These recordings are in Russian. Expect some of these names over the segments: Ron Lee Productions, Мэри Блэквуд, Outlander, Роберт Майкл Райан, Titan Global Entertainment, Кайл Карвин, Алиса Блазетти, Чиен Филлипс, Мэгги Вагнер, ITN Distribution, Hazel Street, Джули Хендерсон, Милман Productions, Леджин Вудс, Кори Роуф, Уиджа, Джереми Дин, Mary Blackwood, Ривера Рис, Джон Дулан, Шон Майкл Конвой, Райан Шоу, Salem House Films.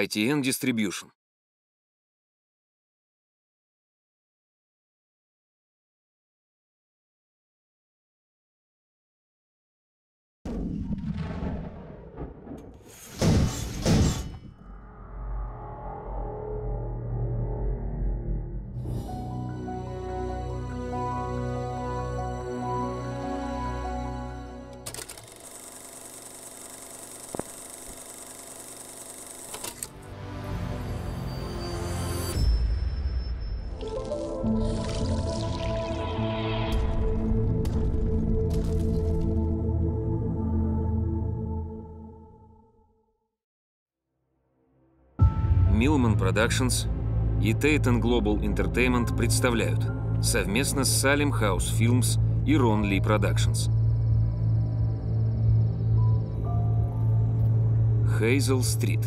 ITN Distribution. Милман Productions и Titan Global Entertainment представляют совместно с Salem House Films и Ron Lee Productions. Hazel Street.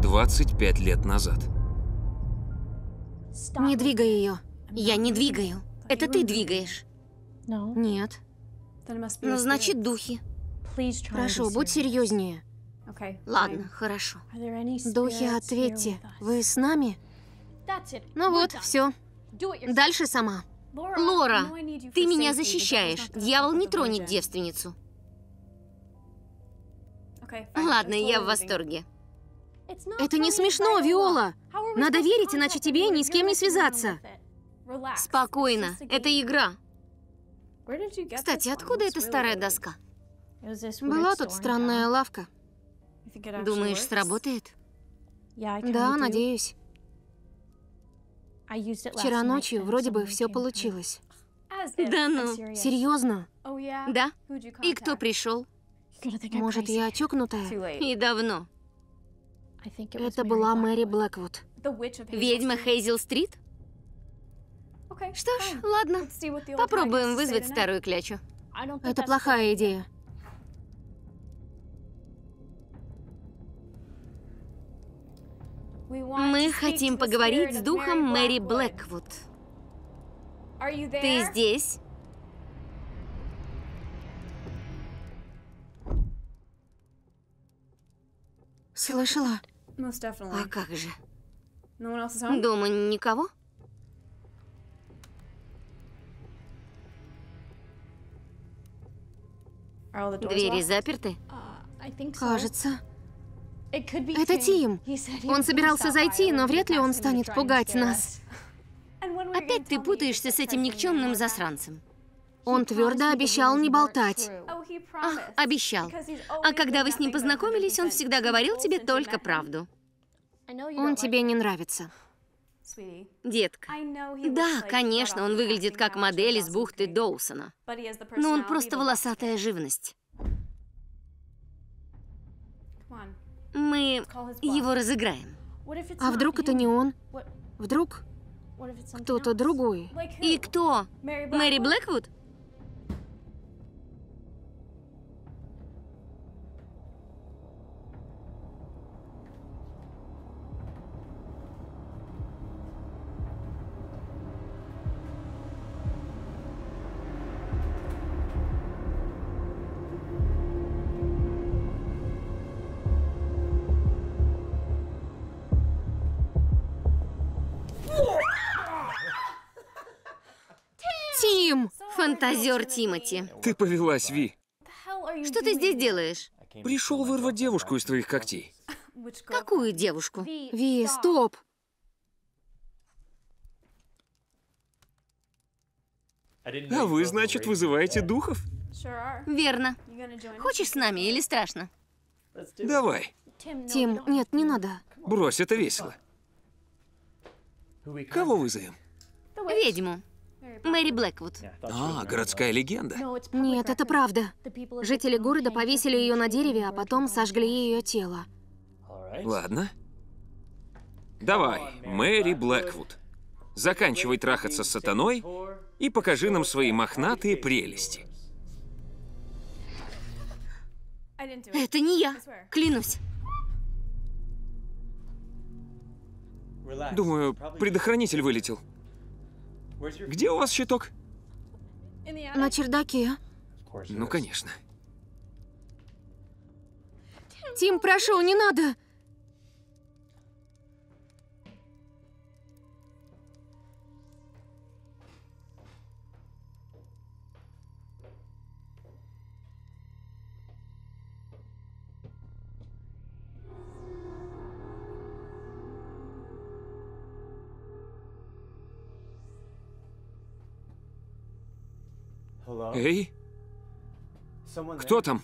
25 лет назад. Не двигай ее. Я не двигаю. Это ты двигаешь. Нет. Ну, значит, духи. Прошу, будь серьезнее. Ладно, хорошо. Духи, ответьте. Вы с нами? Ну вот, все. Дальше сама. Лора, ты меня защищаешь. Дьявол не тронет девственницу. Ладно, я в восторге. Это не смешно, Виола. Надо верить, иначе тебе ни с кем не связаться. Спокойно, это игра. Кстати, откуда эта старая доска? Была тут странная лавка. Думаешь, сработает? Да, надеюсь. Вчера ночью вроде бы все получилось. Да ну, серьезно? Да. И кто пришел? Может, я чокнутая? И давно. Это была Мэри Блэквуд. Ведьма Хейзел Стрит? Что ж, ладно. Попробуем вызвать старую клячу. Это плохая идея. Мы хотим поговорить с духом Мэри Блэквуд. Ты здесь? Слышала? А как же? Дома никого? Двери заперты? Кажется. Это Тим. Он собирался зайти, но вряд ли он станет пугать нас. Опять ты путаешься с этим никчемным засранцем. Он твердо обещал не болтать. Ах, обещал. А когда вы с ним познакомились, он всегда говорил тебе только правду. Он тебе не нравится. Детка. Да, конечно, он выглядит как модель из бухты Доусона. Но он просто волосатая живность. Мы его разыграем. А вдруг это не он? Вдруг кто-то другой? И кто? Мэри Блэквуд? Фантазер Тимати. Ты повелась, Ви. Что ты здесь делаешь? Пришел вырвать девушку из твоих когтей. Какую девушку? Ви, стоп. А вы, значит, вызываете духов? Верно. Хочешь с нами или страшно? Давай. Тим, нет, не надо. Брось, это весело. Кого вызовем? Ведьму. Мэри Блэквуд. А, городская легенда. Нет, это правда. Жители города повесили ее на дереве, а потом сожгли ее тело. Ладно. Давай, Мэри Блэквуд, заканчивай трахаться с сатаной и покажи нам свои мохнатые прелести. Это не я, клянусь. Думаю, предохранитель вылетел. Где у вас щиток? На чердаке. Ну, конечно. Тим, прошу, не надо. Эй? Кто там?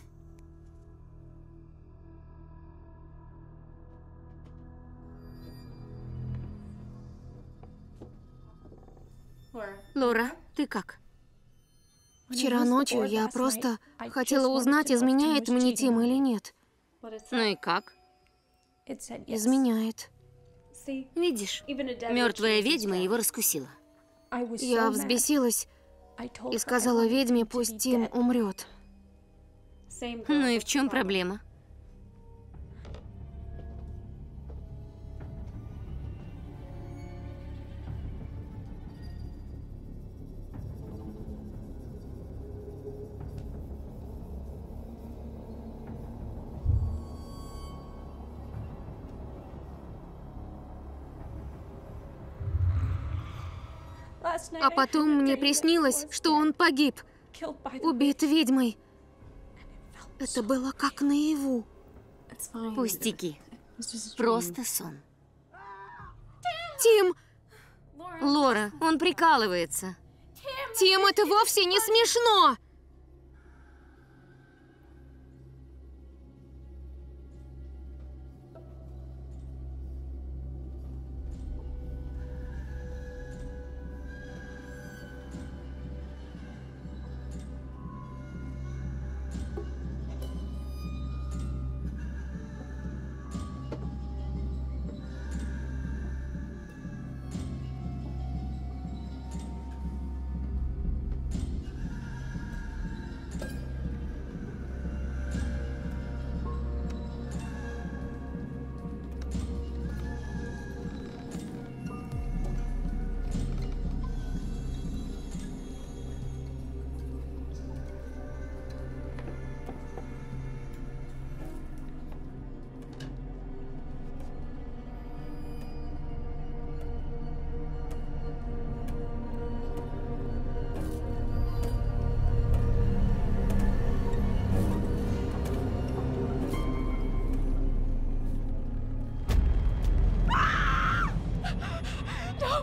Лора, ты как? Вчера ночью я просто хотела узнать, изменяет мне Тим или нет. Ну и как? Изменяет. Видишь, мертвая ведьма его раскусила. Я взбесилась и сказала ведьме, пусть Тим умрет. Ну и в чем проблема? А потом мне приснилось, что он погиб, убит ведьмой. Это было как наяву. Пустяки. Просто сон. Тим! Лора, он прикалывается. Тим, это вовсе не смешно!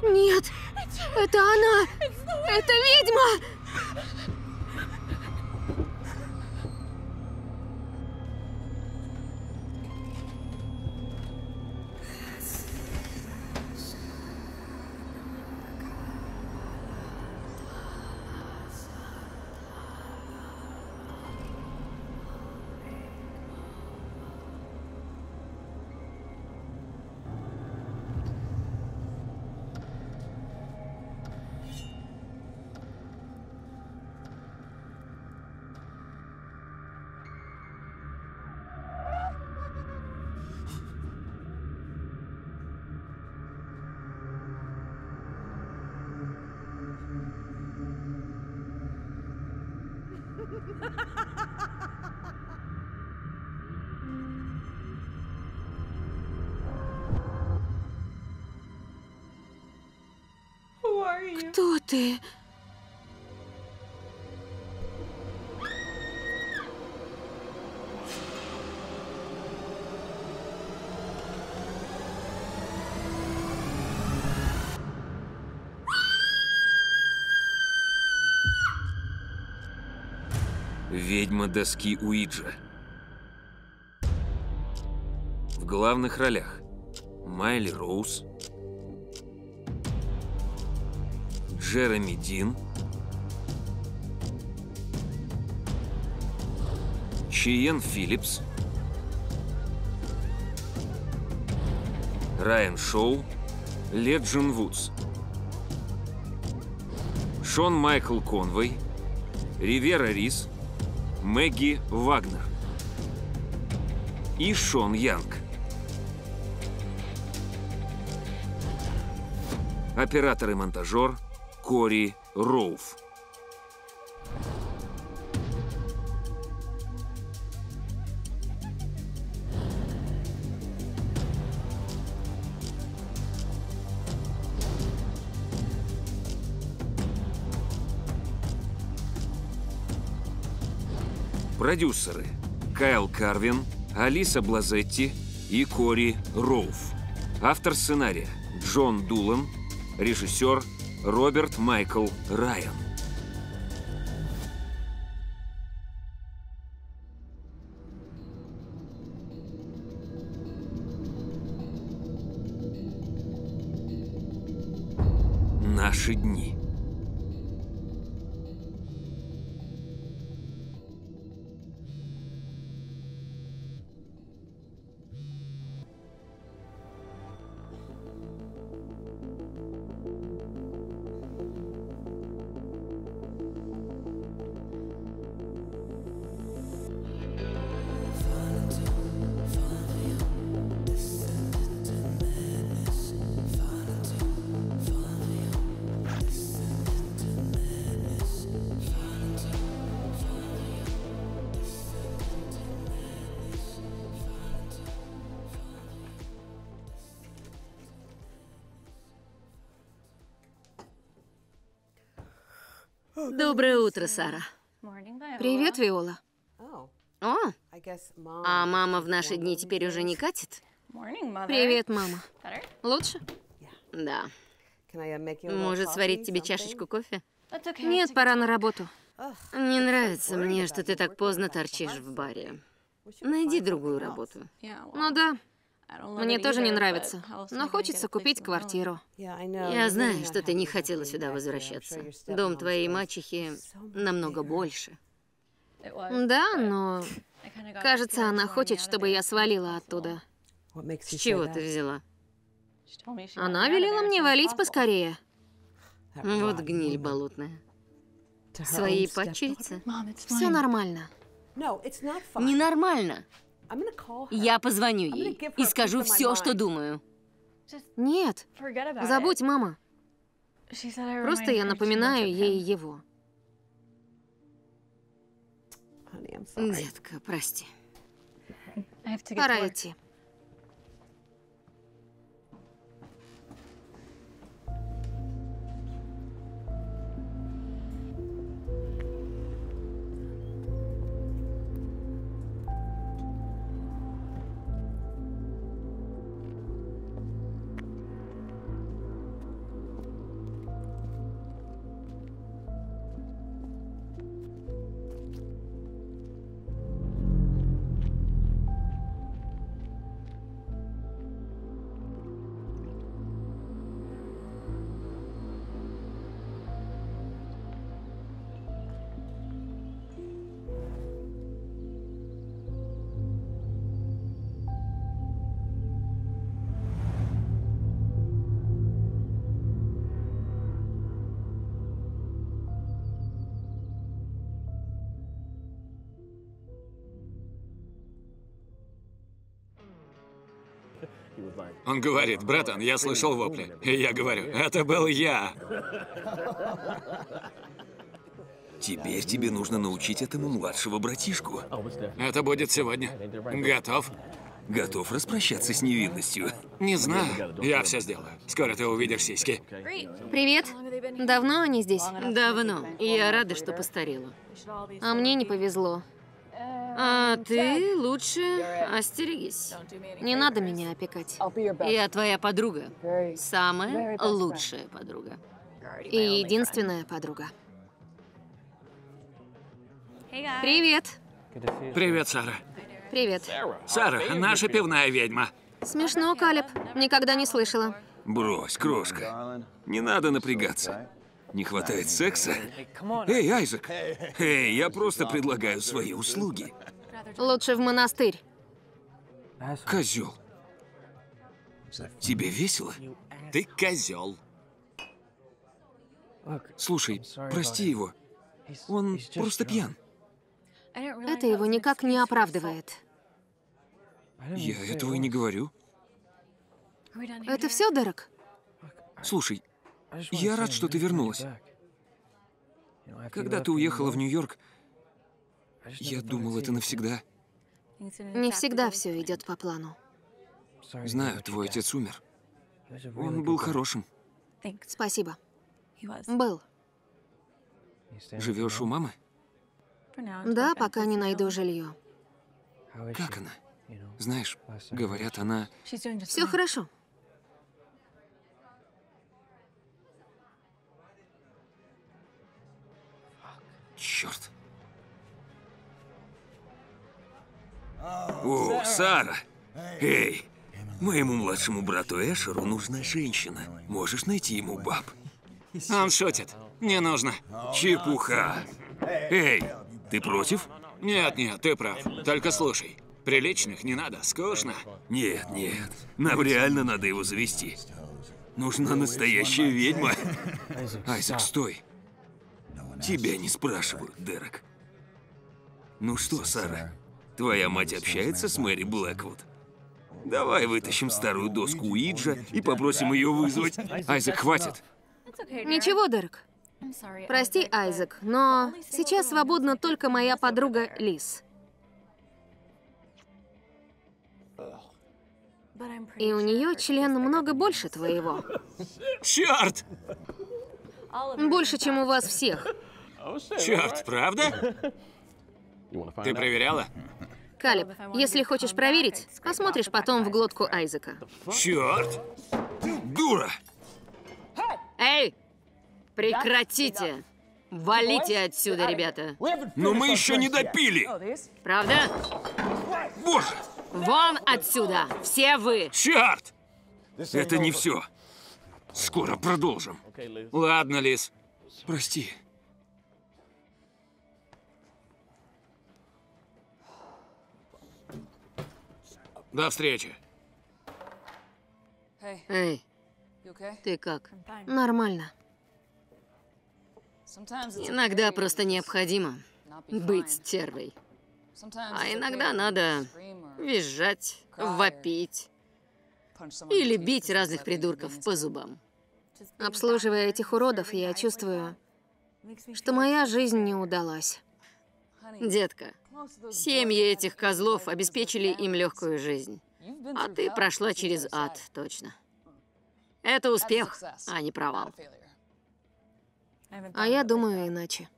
Нет, это она! Это ведьма! Кто ты? Ведьма доски Уиджа. В главных ролях Майли Роуз, Джереми Дин, Чиен Филлипс, Райан Шоу, Леджин Вудс, Шон Майкл Конвой, Ривера Рис, Мэгги Вагнер и Шон Янг. Оператор и монтажер Кори Роуф. Продюсеры – Кайл Карвин, Алиса Блазетти и Кори Роуф. Автор сценария – Джон Дулан, режиссер – Роберт Майкл Райан. Наши дни. Доброе утро, Сара. Привет, Виола. О, а мама в наши дни теперь уже не катит? Привет, мама. Лучше? Да. Может, сварить тебе чашечку кофе? Нет, пора на работу. Не нравится мне, что ты так поздно торчишь в баре. Найди другую работу. Ну да. Мне тоже не нравится, но хочется купить квартиру. Я знаю, что ты не хотела сюда возвращаться. Дом твоей мачехи намного больше. Да, но... Кажется, она хочет, чтобы я свалила оттуда. С чего ты взяла? Она велела мне валить поскорее. Вот гниль болотная. Своей падчерице? Все нормально. Ненормально. Я позвоню ей и скажу все, что думаю. Нет, забудь, мама. Просто я напоминаю ей его. Детка, прости. Пора идти. Он говорит: братан, я слышал вопли. И я говорю: это был я. Теперь тебе нужно научить этому младшего братишку. Это будет сегодня. Готов? Готов распрощаться с невинностью? Не знаю. Я все сделаю. Скоро ты увидишь сиськи. Привет. Давно они здесь? Давно. И я рада, что постарела. А мне не повезло. А ты лучше остерегись. Не надо меня опекать. Я твоя подруга. Самая лучшая подруга. И единственная подруга. Привет. Привет, Сара. Привет. Сара, наша пивная ведьма. Смешно, Калеб. Никогда не слышала. Брось, крошка. Не надо напрягаться. Не хватает секса? Эй, Айзек! Эй, я просто предлагаю свои услуги. Лучше в монастырь. Козел. Тебе весело? Ты козел. Слушай, прости его. Он просто пьян. Это его никак не оправдывает. Я этого и не говорю. Это все, Дерек? Слушай, я рад, что ты вернулась. Когда ты уехала в Нью-Йорк, я думал, это навсегда. Не всегда все идет по плану. Знаю, твой отец умер. Он был хорошим. Спасибо. Был. Живешь у мамы? Да, пока не найду жилье. Как она? Знаешь, говорят, она... Все хорошо. Черт. О, Сара! Эй, моему младшему брату Эшеру нужна женщина. Можешь найти ему баб? Он шутит. Не нужно. Чепуха. Эй, ты против? Нет, нет, ты прав. Только слушай. Приличных не надо, скучно. Нет, нет. Нам реально надо его завести. Нужна настоящая ведьма. Айзек, стой. Тебя не спрашивают, Дерек. Ну что, Сара, твоя мать общается с Мэри Блэквуд? Давай вытащим старую доску Уиджа и попросим ее вызвать. Айзек, хватит. Ничего, Дерек. Прости, Айзек, но сейчас свободна только моя подруга Лиз. И у нее член много больше твоего. Черт! Больше, чем у вас всех. Черт, правда? Ты проверяла? Калеб, если хочешь проверить, посмотришь потом в глотку Айзека. Черт! Дура! Эй! Прекратите! Валите отсюда, ребята! Но мы еще не допили! Правда? Боже! Вон отсюда! Все вы! Черт! Это не все. Скоро продолжим. Ладно, Лиз. Прости. До встречи. Эй, ты как? Нормально. Иногда просто необходимо быть стервой. А иногда надо визжать, вопить или бить разных придурков по зубам. Обслуживая этих уродов, я чувствую, что моя жизнь не удалась. Детка, семьи этих козлов обеспечили им легкую жизнь. А ты прошла через ад, точно. Это успех, а не провал. А я думаю иначе.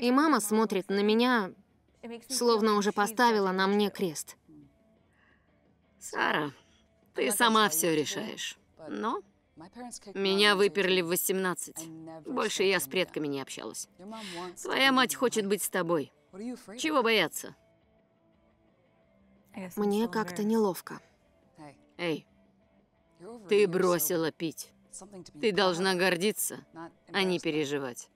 И мама смотрит на меня, словно уже поставила на мне крест. Сара, ты сама все решаешь. Но меня выперли в 18. Больше я с предками не общалась. Твоя мать хочет быть с тобой. Чего бояться? Мне как-то неловко. Эй, ты бросила пить. Ты должна гордиться, а не переживать.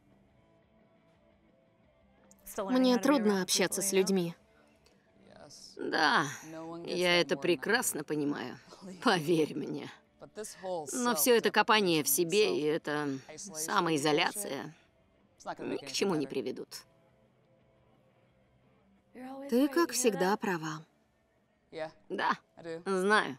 Мне трудно общаться с людьми. Да, я это прекрасно понимаю. Поверь мне. Но все это копание в себе и эта самоизоляция ни к чему не приведут. Ты, как всегда, права. Да, знаю.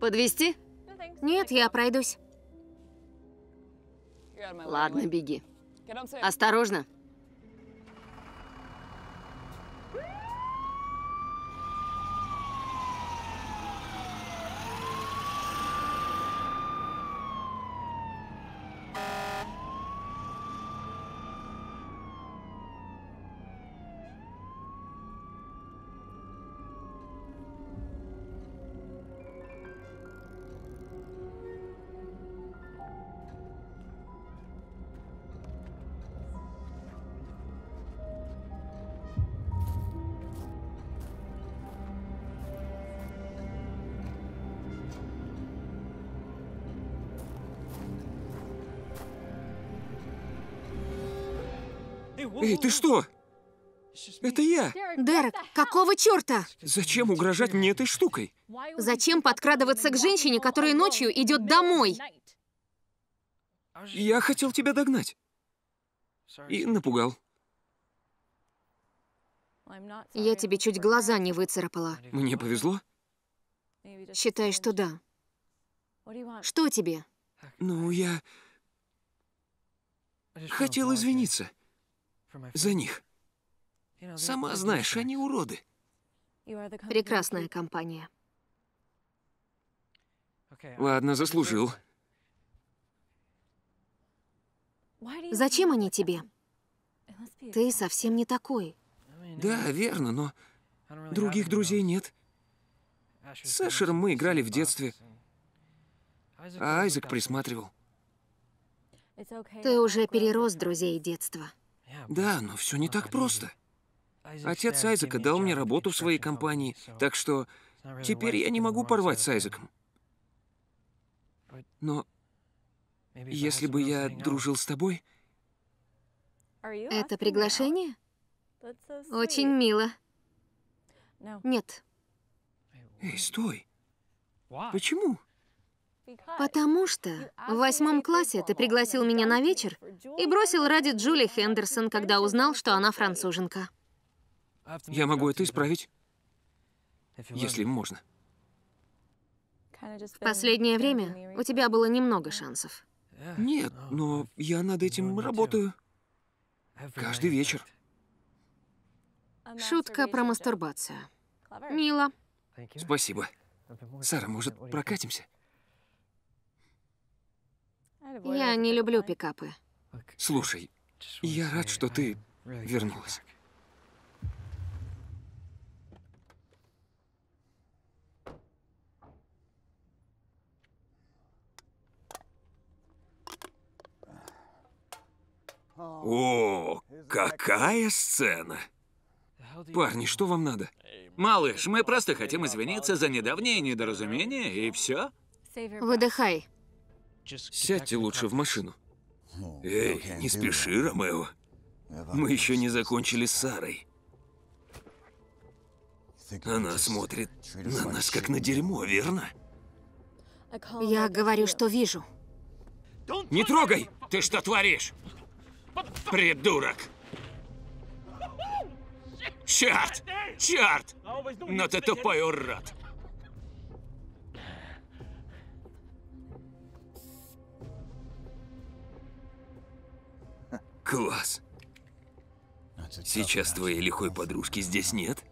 Подвезти? Нет, я пройдусь. Ладно, беги. Осторожно. Эй, ты что? Это я. Дерек, какого черта? Зачем угрожать мне этой штукой? Зачем подкрадываться к женщине, которая ночью идет домой? Я хотел тебя догнать. И напугал. Я тебе чуть глаза не выцарапала. Мне повезло? Считай, что да. Что тебе? Ну, я хотел извиниться за них. Сама знаешь, они уроды. Прекрасная компания. Ладно, заслужил. Зачем они тебе? Ты совсем не такой. Да, верно, но других друзей нет. С Эшером мы играли в детстве, а Айзек присматривал. Ты уже перерос друзей детства. Да, но все не так просто. Отец Айзека дал мне работу в своей компании, так что теперь я не могу порвать с Айзеком. Но если бы я дружил с тобой... Это приглашение? Очень мило. Нет. Эй, стой. Почему? Потому что в 8 классе ты пригласил меня на вечер и бросил ради Джули Хендерсон, когда узнал, что она француженка. Я могу это исправить, если можно. В последнее время у тебя было немного шансов. Нет, но я над этим работаю. Каждый вечер. Шутка про мастурбацию. Мило. Спасибо. Сара, может, прокатимся? Я не люблю пикапы. Слушай, я рад, что ты вернулась. О, какая сцена! Парни, что вам надо? Малыш, мы просто хотим извиниться за недавнее недоразумение, и все. Выдыхай. Сядьте лучше в машину. Эй, не спеши, Ромео. Мы еще не закончили с Сарой. Она смотрит на нас как на дерьмо, верно? Я говорю, что вижу. Не трогай! Ты что творишь? Придурок! Черт! Черт! Но ты тупой урод! Класс! Сейчас твоей лихой подружки здесь нет?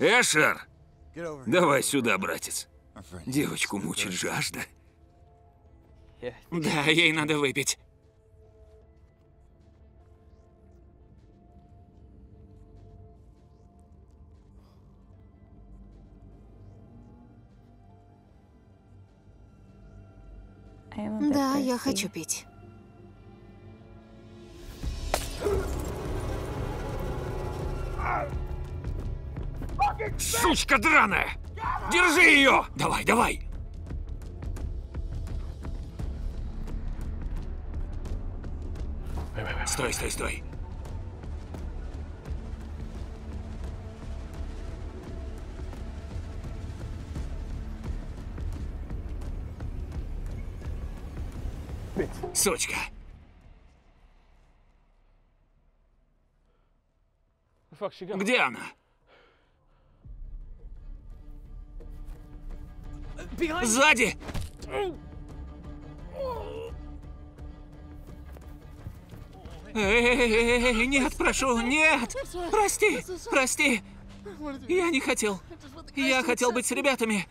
Эшер! Давай сюда, братец. Девочку мучит жажда. Да, ей надо выпить. Да, я хочу пить. Сучка драная! Держи ее! Давай, давай! Стой, стой, стой! Сучка! Где она? Сзади! Эй, нет, прошу, нет! Прости, прости! Я не хотел. Я хотел быть с ребятами.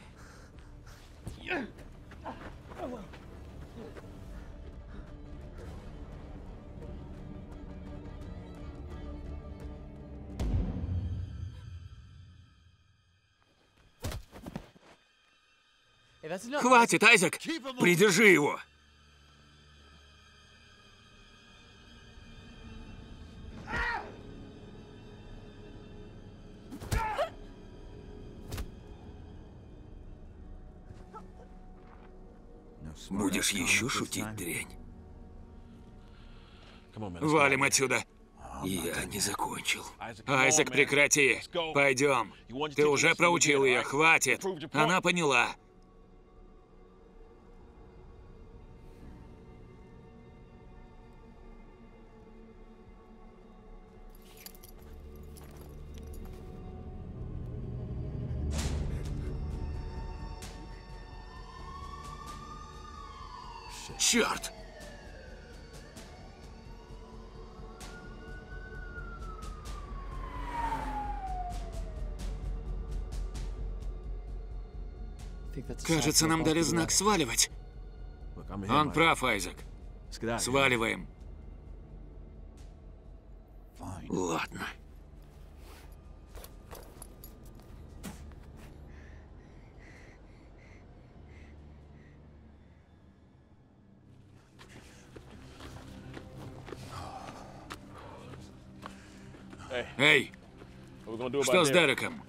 Хватит, Айзек! Придержи его! Будешь еще шутить, дрянь? Валим отсюда! Я не закончил. Айзек, прекрати! Пойдем! Ты уже проучил ее, хватит! Она поняла! Черт! Кажется, нам дали знак сваливать. Он прав, Айзек. Сваливаем. Ладно. Эй, что с Дереком?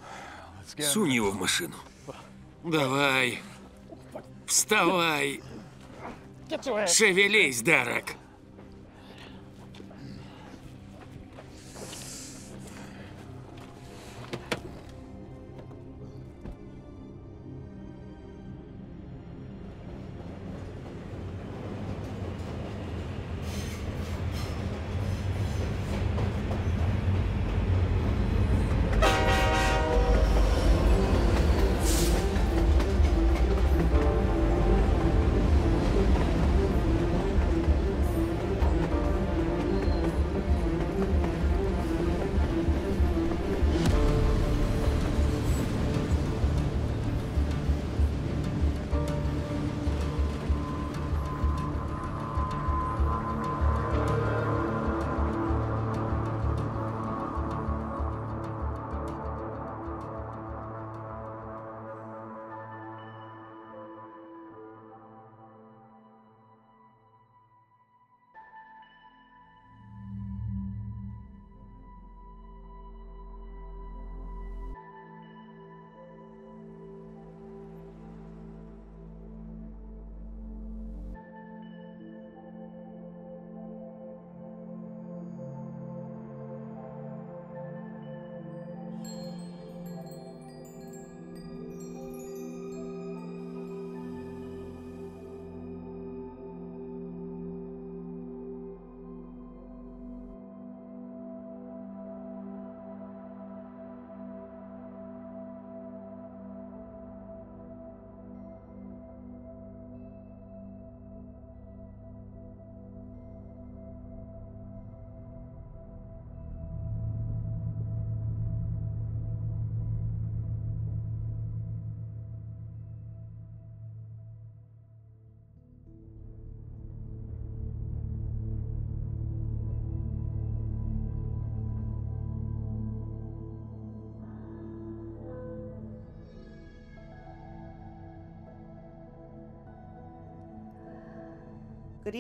Сунь его в машину. Давай. Вставай. Шевелись, Дерек.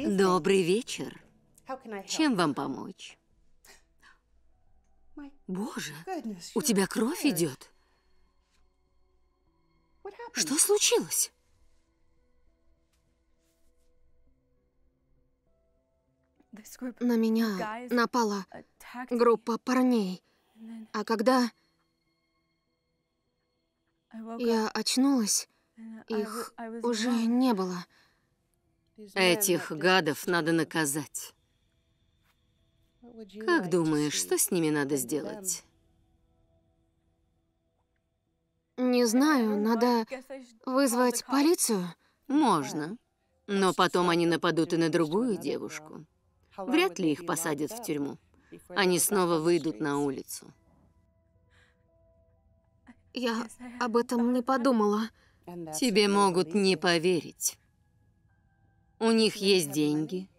Добрый вечер. Чем вам помочь? Боже, у тебя кровь идет. Что случилось? На меня напала группа парней. А когда я очнулась, их уже не было. Этих гадов надо наказать. Как думаешь, что с ними надо сделать? Не знаю, надо вызвать полицию? Можно. Но потом они нападут и на другую девушку. Вряд ли их посадят в тюрьму. Они снова выйдут на улицу. Я об этом не подумала. Тебе могут не поверить. У них есть деньги,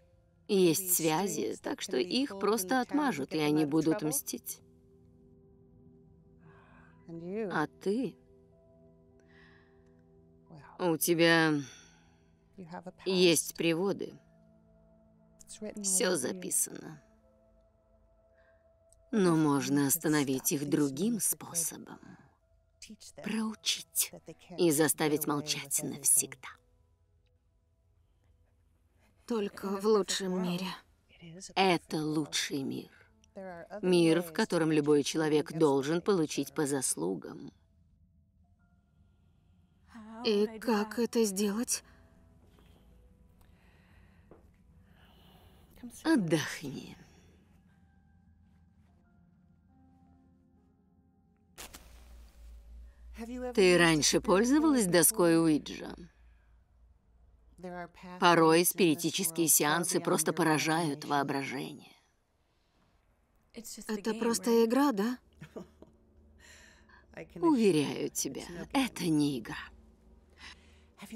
есть связи, так что их просто отмажут, и они будут мстить. А ты? У тебя есть приводы. Все записано. Но можно остановить их другим способом. Проучить и заставить молчать навсегда. Только в лучшем мире. Это лучший мир. Мир, в котором любой человек должен получить по заслугам. И как это сделать? Отдохни. Ты раньше пользовалась доской Уиджа? Порой спиритические сеансы просто поражают воображение. Это просто игра, да? Уверяю тебя, это не игра.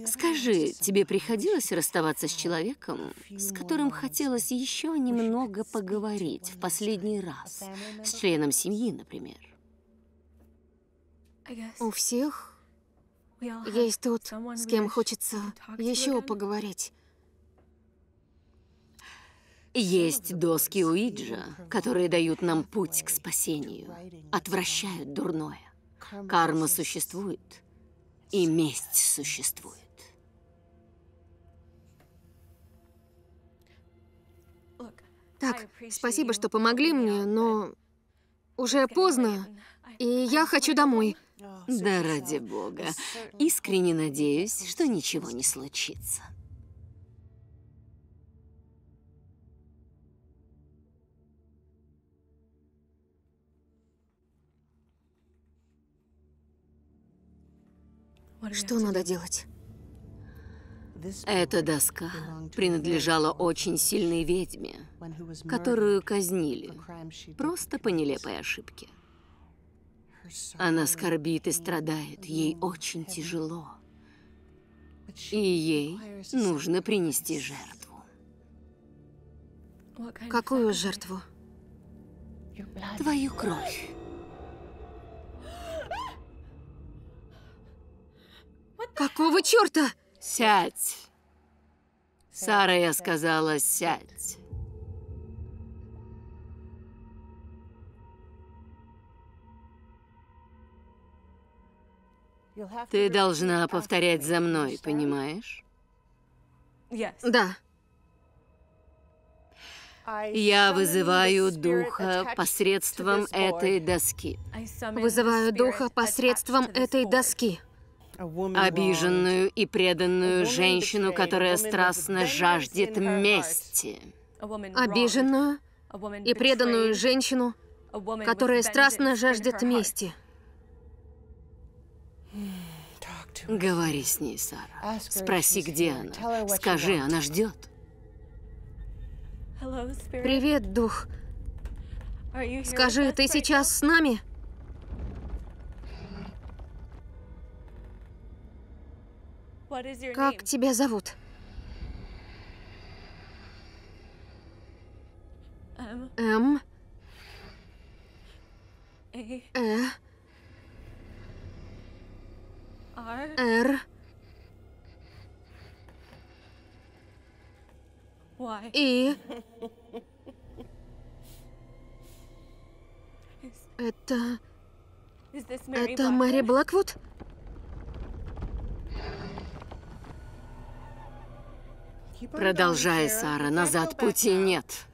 Скажи, тебе приходилось расставаться с человеком, с которым хотелось еще немного поговорить в последний раз? С членом семьи, например? У всех есть тот, с кем хочется еще поговорить. Есть доски Уиджа, которые дают нам путь к спасению, отвращают дурное. Карма существует, и месть существует. Так, спасибо, что помогли мне, но уже поздно, и я хочу домой. Да ради бога. Искренне надеюсь, что ничего не случится. Что надо делать? Эта доска принадлежала очень сильной ведьме, которую казнили просто по нелепой ошибке. Она скорбит и страдает, ей очень тяжело. И ей нужно принести жертву. Какую жертву? Твою кровь. Какого черта? Сядь. Сара, я сказала, сядь. Ты должна повторять за мной, понимаешь? Да. Я вызываю духа посредством этой доски. Вызываю духа посредством этой доски. Обиженную и преданную женщину, которая страстно жаждет мести. Обиженную и преданную женщину, которая страстно жаждет мести. Говори с ней, Сара. Спроси, где она. Скажи, она ждет. Привет, дух. Скажи, ты сейчас с нами? Как тебя зовут? М. Э. Р. И. Это Мэри Блэквуд? Продолжай, Сара, назад пути нет.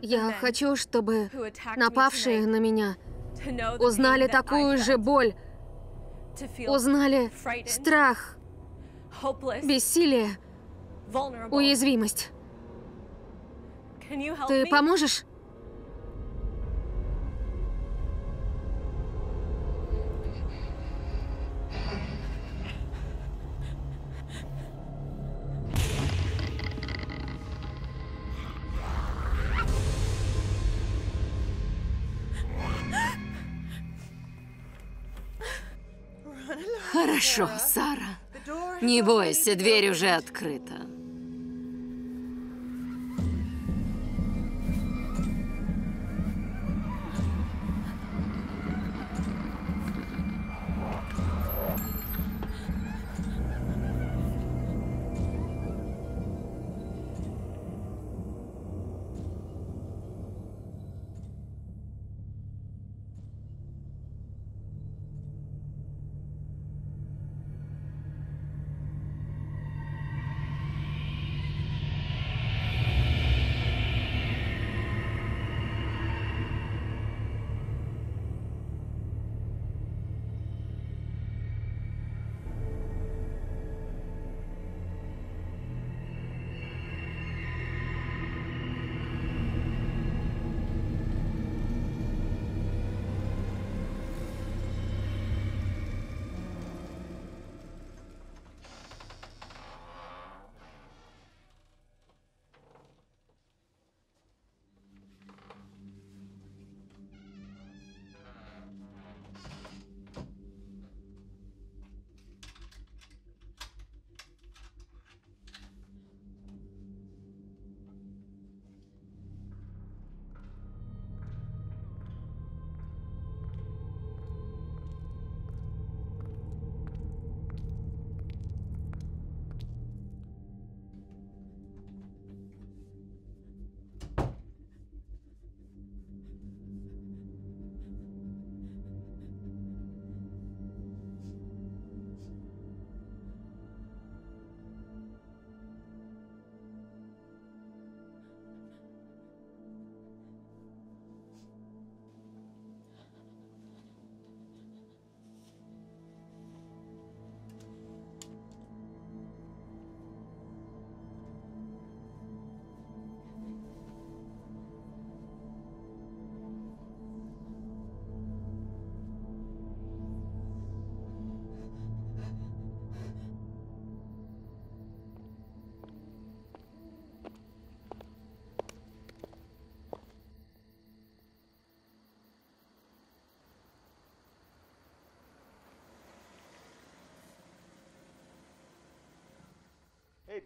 Я хочу, чтобы напавшие на меня узнали такую же боль, узнали страх, бессилие, уязвимость. Ты поможешь? Хорошо, Сара. Не бойся, дверь уже открыта.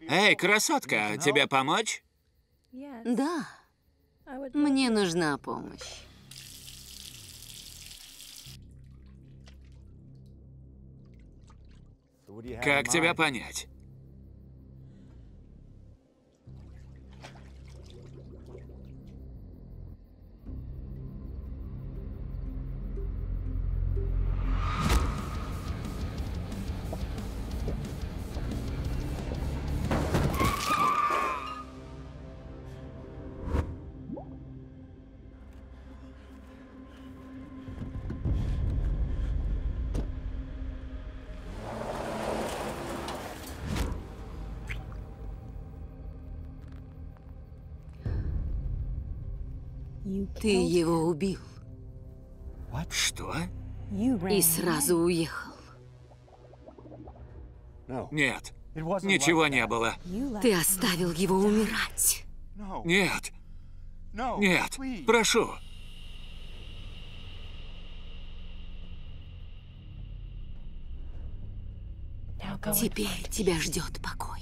Эй, красотка, тебе помочь? Да, мне нужна помощь. Как тебя понять? Ты его убил. Что? И сразу уехал. Нет, ничего не было. Ты оставил его умирать. Нет. Нет, прошу. Теперь тебя ждет покой.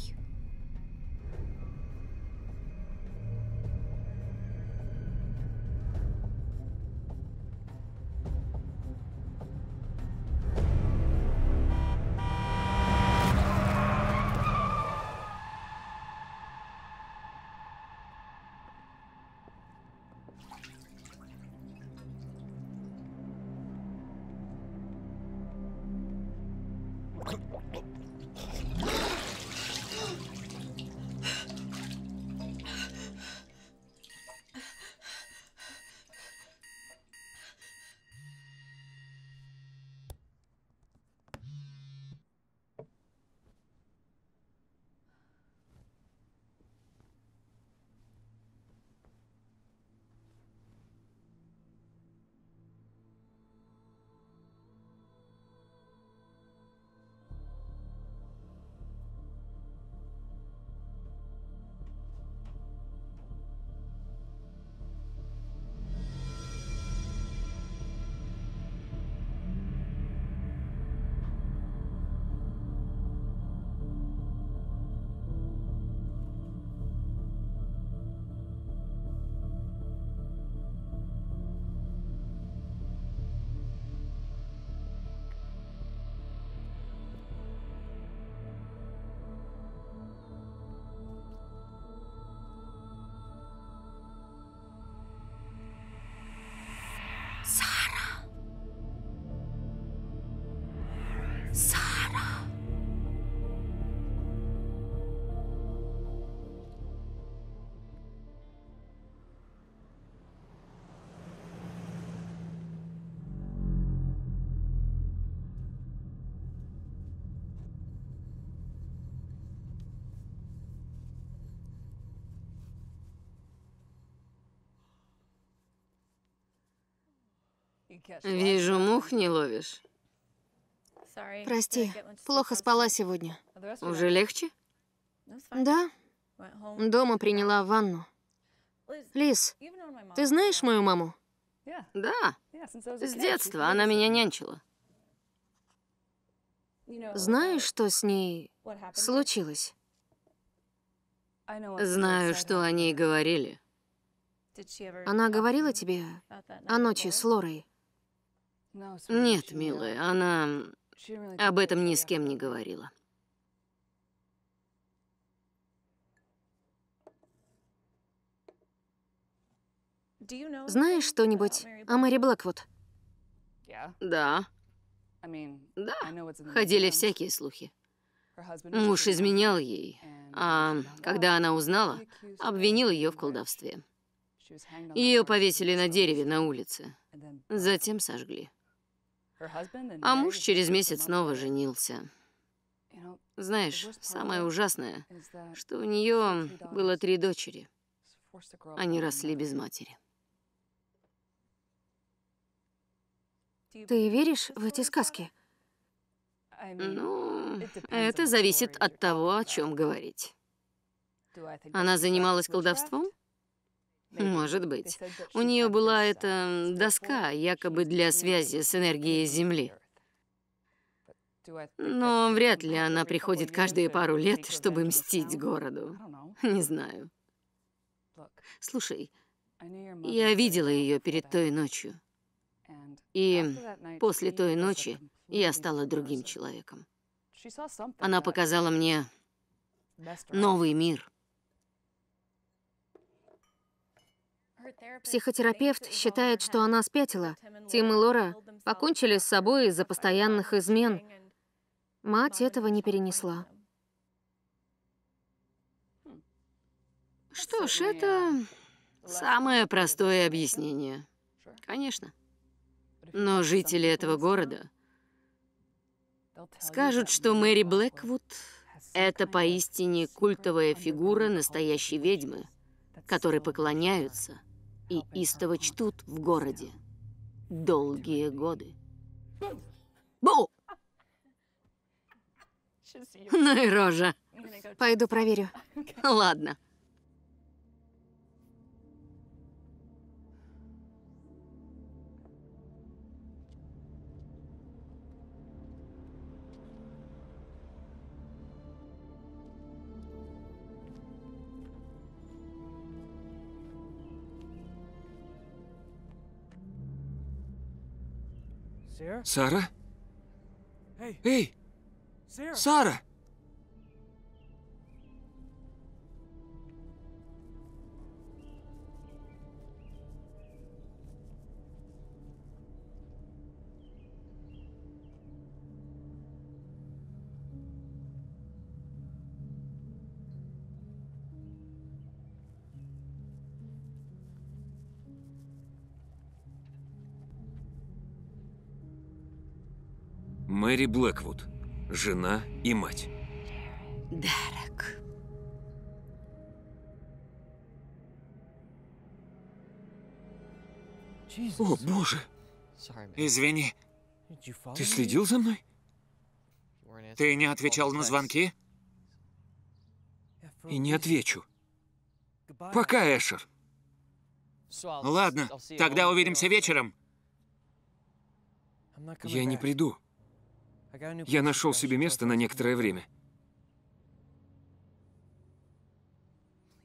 Вижу, мух не ловишь. Прости, плохо спала сегодня. Уже легче? Да. Дома приняла ванну. Лиз, ты знаешь мою маму? Да. С детства она меня нянчила. Знаешь, что с ней случилось? Знаю, что о ней говорили. Она говорила тебе о ночи с Лорой? Нет, милая, она об этом ни с кем не говорила. Знаешь что-нибудь о Мэри Блэквуд? Да. Да, ходили всякие слухи. Муж изменял ей, а когда она узнала, обвинил ее в колдовстве. Ее повесили на дереве на улице, затем сожгли. А муж через месяц снова женился. Знаешь, самое ужасное, что у нее было 3 дочери. Они росли без матери. Ты веришь в эти сказки? Ну, это зависит от того, о чем говорить. Она занималась колдовством? Может быть. У нее была эта доска, якобы для связи с энергией Земли. Но вряд ли она приходит каждые пару лет, чтобы мстить городу. Не знаю. Слушай, я видела ее перед той ночью. И после той ночи я стала другим человеком. Она показала мне новый мир. Психотерапевт считает, что она спятила. Тим и Лора покончили с собой из-за постоянных измен. Мать этого не перенесла. Что ж, это самое простое объяснение. Конечно. Но жители этого города скажут, что Мэри Блэквуд — это поистине культовая фигура настоящей ведьмы, которой поклоняются и истово чтут в городе долгие годы. Бу! Ну и рожа. Пойду проверю. Ладно. Сара? Эй! Сара! Мэри Блэквуд, жена и мать. Дерек. О, боже. Извини. Ты следил за мной? Ты не отвечал на звонки? И не отвечу. Пока, Эшер. Ладно, тогда увидимся вечером. Я не приду. Я нашел себе место на некоторое время.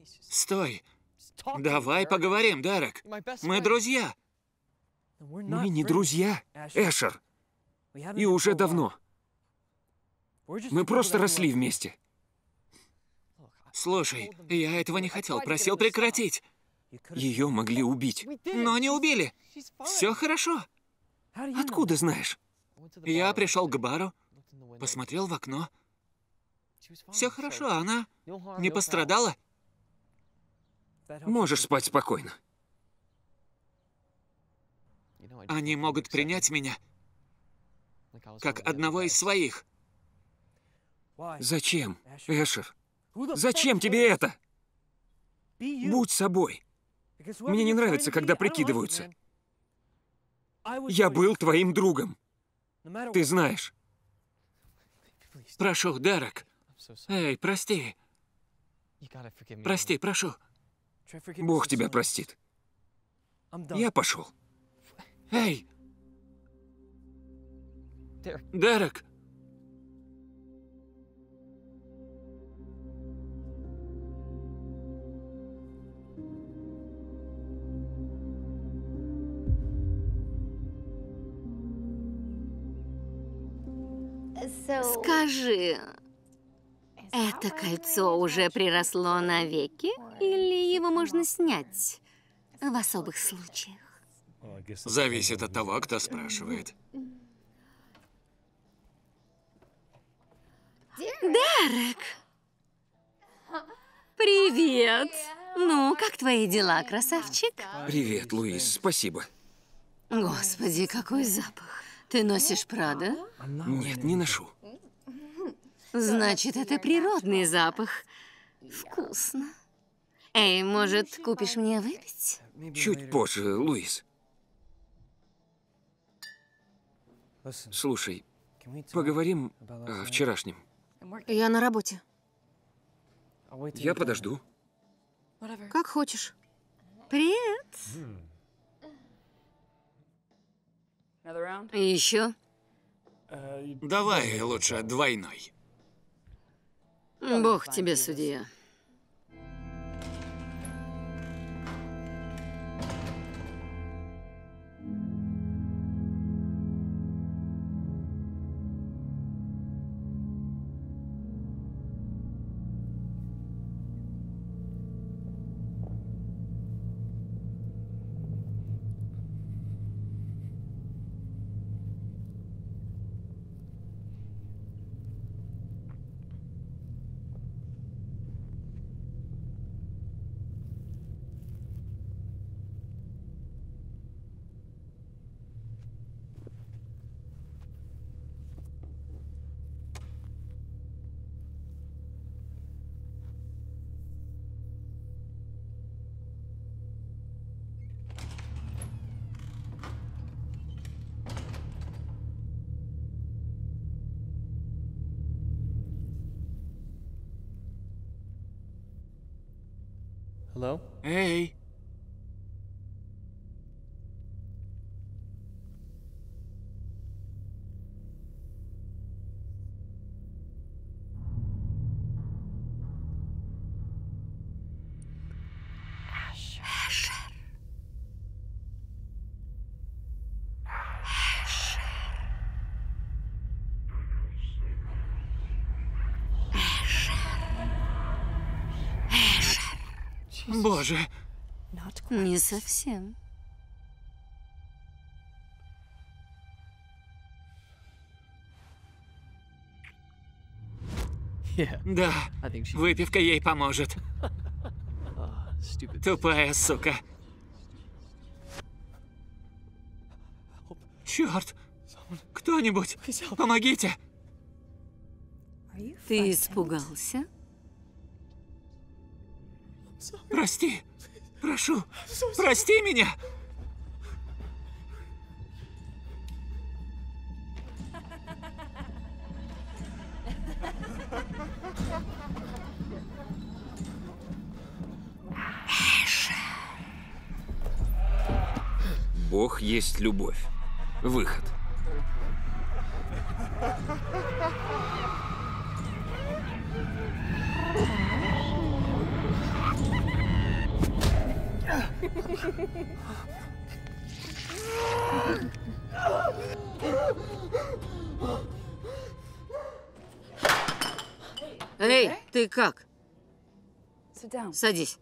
Стой. Давай поговорим, Дерек. Мы друзья. Мы не друзья, Эшер. И уже давно. Мы просто росли вместе. Слушай, я этого не хотел. Просил прекратить. Ее могли убить. Но не убили. Все хорошо. Откуда знаешь? Я пришел к бару, посмотрел в окно. Все хорошо, а она не пострадала? Можешь спать спокойно. Они могут принять меня как одного из своих. Зачем, Эшер? Зачем тебе это? Будь собой. Мне не нравится, когда прикидываются. Я был твоим другом. Ты знаешь. Прошу, Дерек. Эй, прости. Прости, прошу. Бог тебя простит. Я пошел. Эй! Дерек! Скажи, это кольцо уже приросло навеки, или его можно снять в особых случаях? Зависит от того, кто спрашивает. Дерек! Привет! Ну, как твои дела, красавчик? Привет, Луис, спасибо. Господи, какой запах. Ты носишь Прада? Нет, не ношу. Значит, это природный запах. Вкусно. Эй, может, купишь мне выпить? Чуть позже, Луис. Слушай, поговорим о вчерашнем. Я на работе. Я подожду. Как хочешь. Привет. Еще? Давай лучше двойной. Бог тебе судья. Эй! Эшер. Боже. Не совсем. Да, выпивка ей поможет. Тупая сука. Черт! Кто-нибудь, помогите! Ты испугался? Прости. Прошу, прости меня! Бог есть любовь. Выход. Эй, ты как? Садись.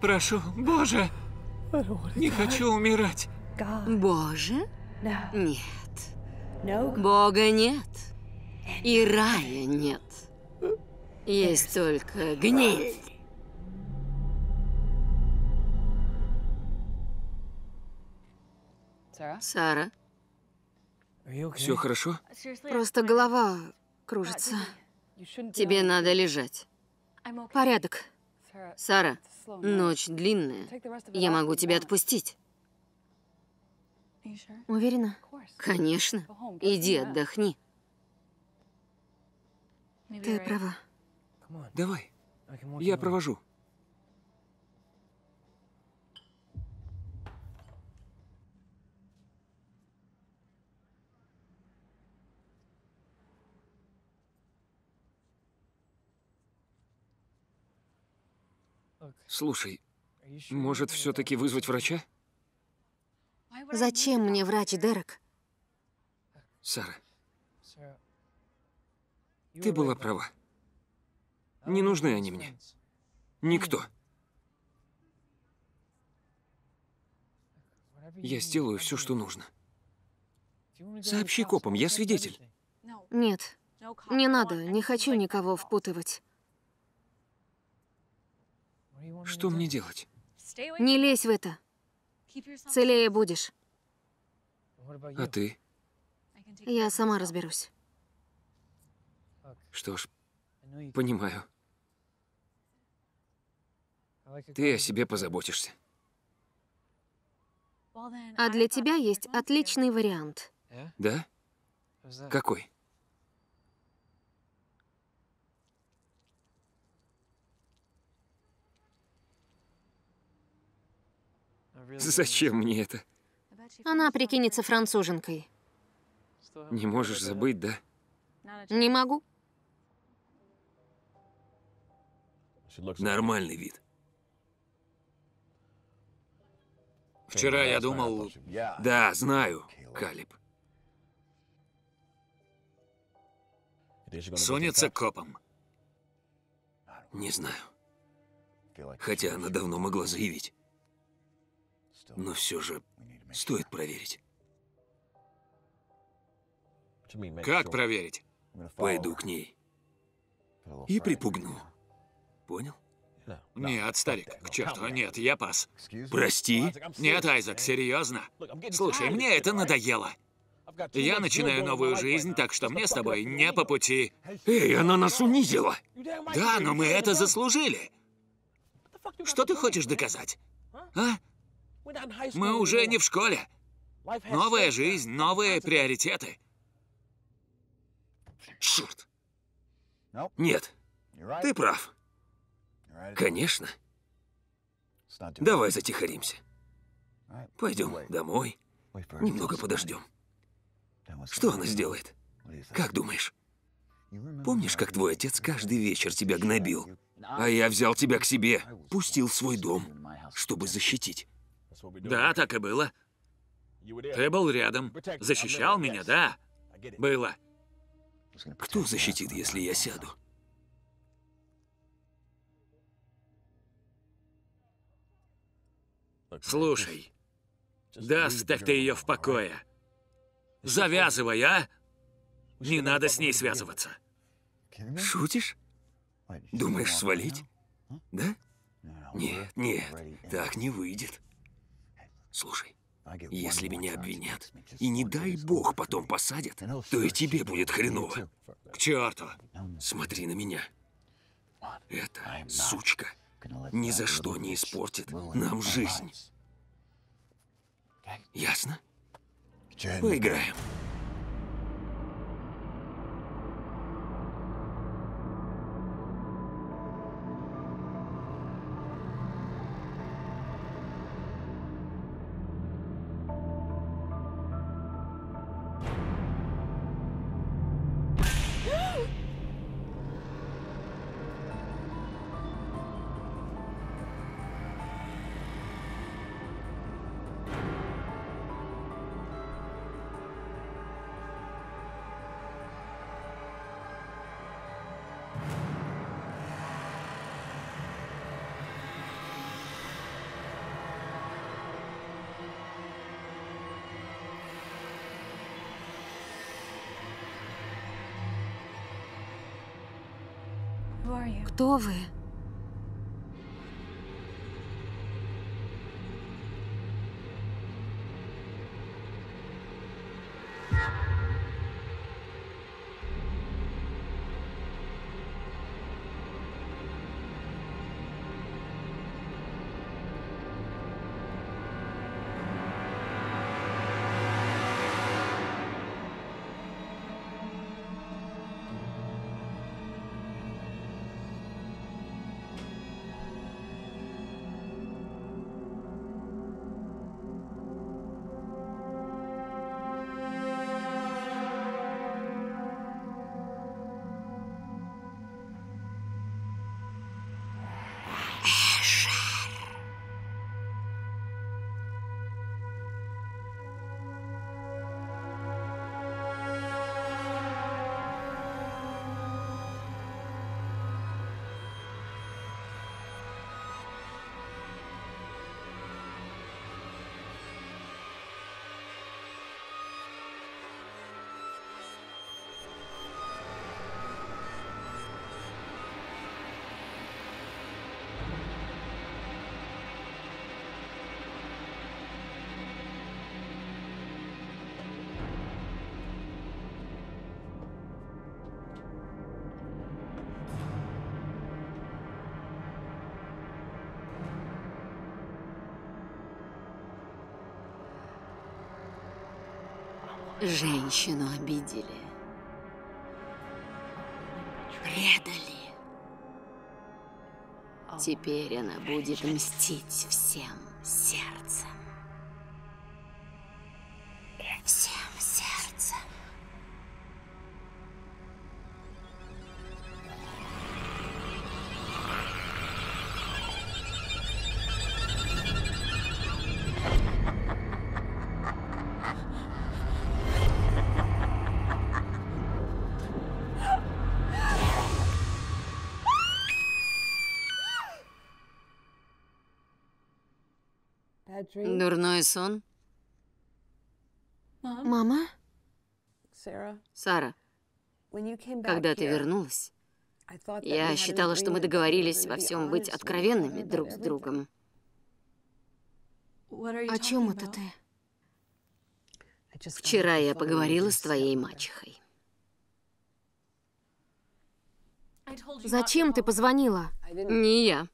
Прошу, Боже, не хочу умирать. Боже? Нет. Бога нет. И рая нет. Есть только гнев. Сара? Все хорошо? Просто голова кружится. Тебе надо лежать. Порядок. Сара, ночь длинная. Я могу тебя отпустить. Уверена? Конечно. Иди отдохни. Ты права. Давай, я провожу. Слушай, может, все-таки вызвать врача? Зачем мне врач, Дерек? Сара, ты была права. Не нужны они мне. Никто. Я сделаю все, что нужно. Сообщи копам, я свидетель. Нет, не надо, не хочу никого впутывать. Что мне делать? Не лезь в это. Целее будешь. А ты? Я сама разберусь. Что ж, понимаю. Ты о себе позаботишься. А для тебя есть отличный вариант. Да? Какой? Зачем мне это? Она прикинется француженкой. Не можешь забыть, да? Не могу. Нормальный вид. Вчера я думал... Да, знаю, Калиб. Сунется копом. Не знаю. Хотя она давно могла заявить. Но все же стоит проверить. Как проверить? Пойду к ней. И припугну. Понял? Нет, старик, к черту, нет, я пас. Прости? Нет, Айзек, серьезно. Слушай, мне это надоело. Я начинаю новую жизнь, так что мне с тобой не по пути. Эй, она нас унизила. Да, но мы это заслужили. Что ты хочешь доказать? А? Мы уже не в школе. Новая жизнь, новые приоритеты. Черт. Нет, ты прав. Конечно. Давай затихаримся. Пойдем домой. Немного подождем. Что она сделает? Как думаешь? Помнишь, как твой отец каждый вечер тебя гнобил? А я взял тебя к себе, пустил в свой дом, чтобы защитить. Да, так и было. Ты был рядом. Защищал меня, да? Было. Кто защитит, если я сяду? Слушай, да оставь ты ее в покое. Завязывай, а? Не надо с ней связываться. Шутишь? Думаешь свалить? Да? Нет, нет, так не выйдет. Слушай, если меня обвинят, и не дай бог потом посадят, то и тебе будет хреново. К черту! Смотри на меня. Эта сучка ни за что не испортит нам жизнь. Ясно? Поиграем. Кто вы? Женщину обидели. Предали. Теперь она будет мстить всем сердцем. Всем сердцем. Дурной сон? Мама? Сара, когда ты вернулась, я считала, что мы договорились во всем быть откровенными друг с другом. О чем это ты? Вчера я поговорила с твоей мачехой. Зачем ты позвонила? Не я.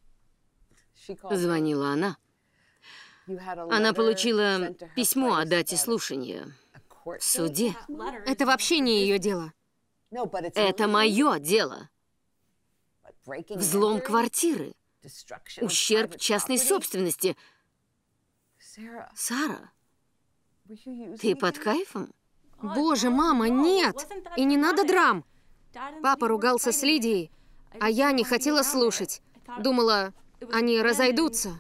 Звонила она. Она получила письмо о дате слушания в суде. Это вообще не ее дело. Это мое дело. Взлом квартиры, ущерб частной собственности. Сара, ты под кайфом? Боже, мама, нет! И не надо драм. Папа ругался с Лидией, а я не хотела слушать. Думала, они разойдутся.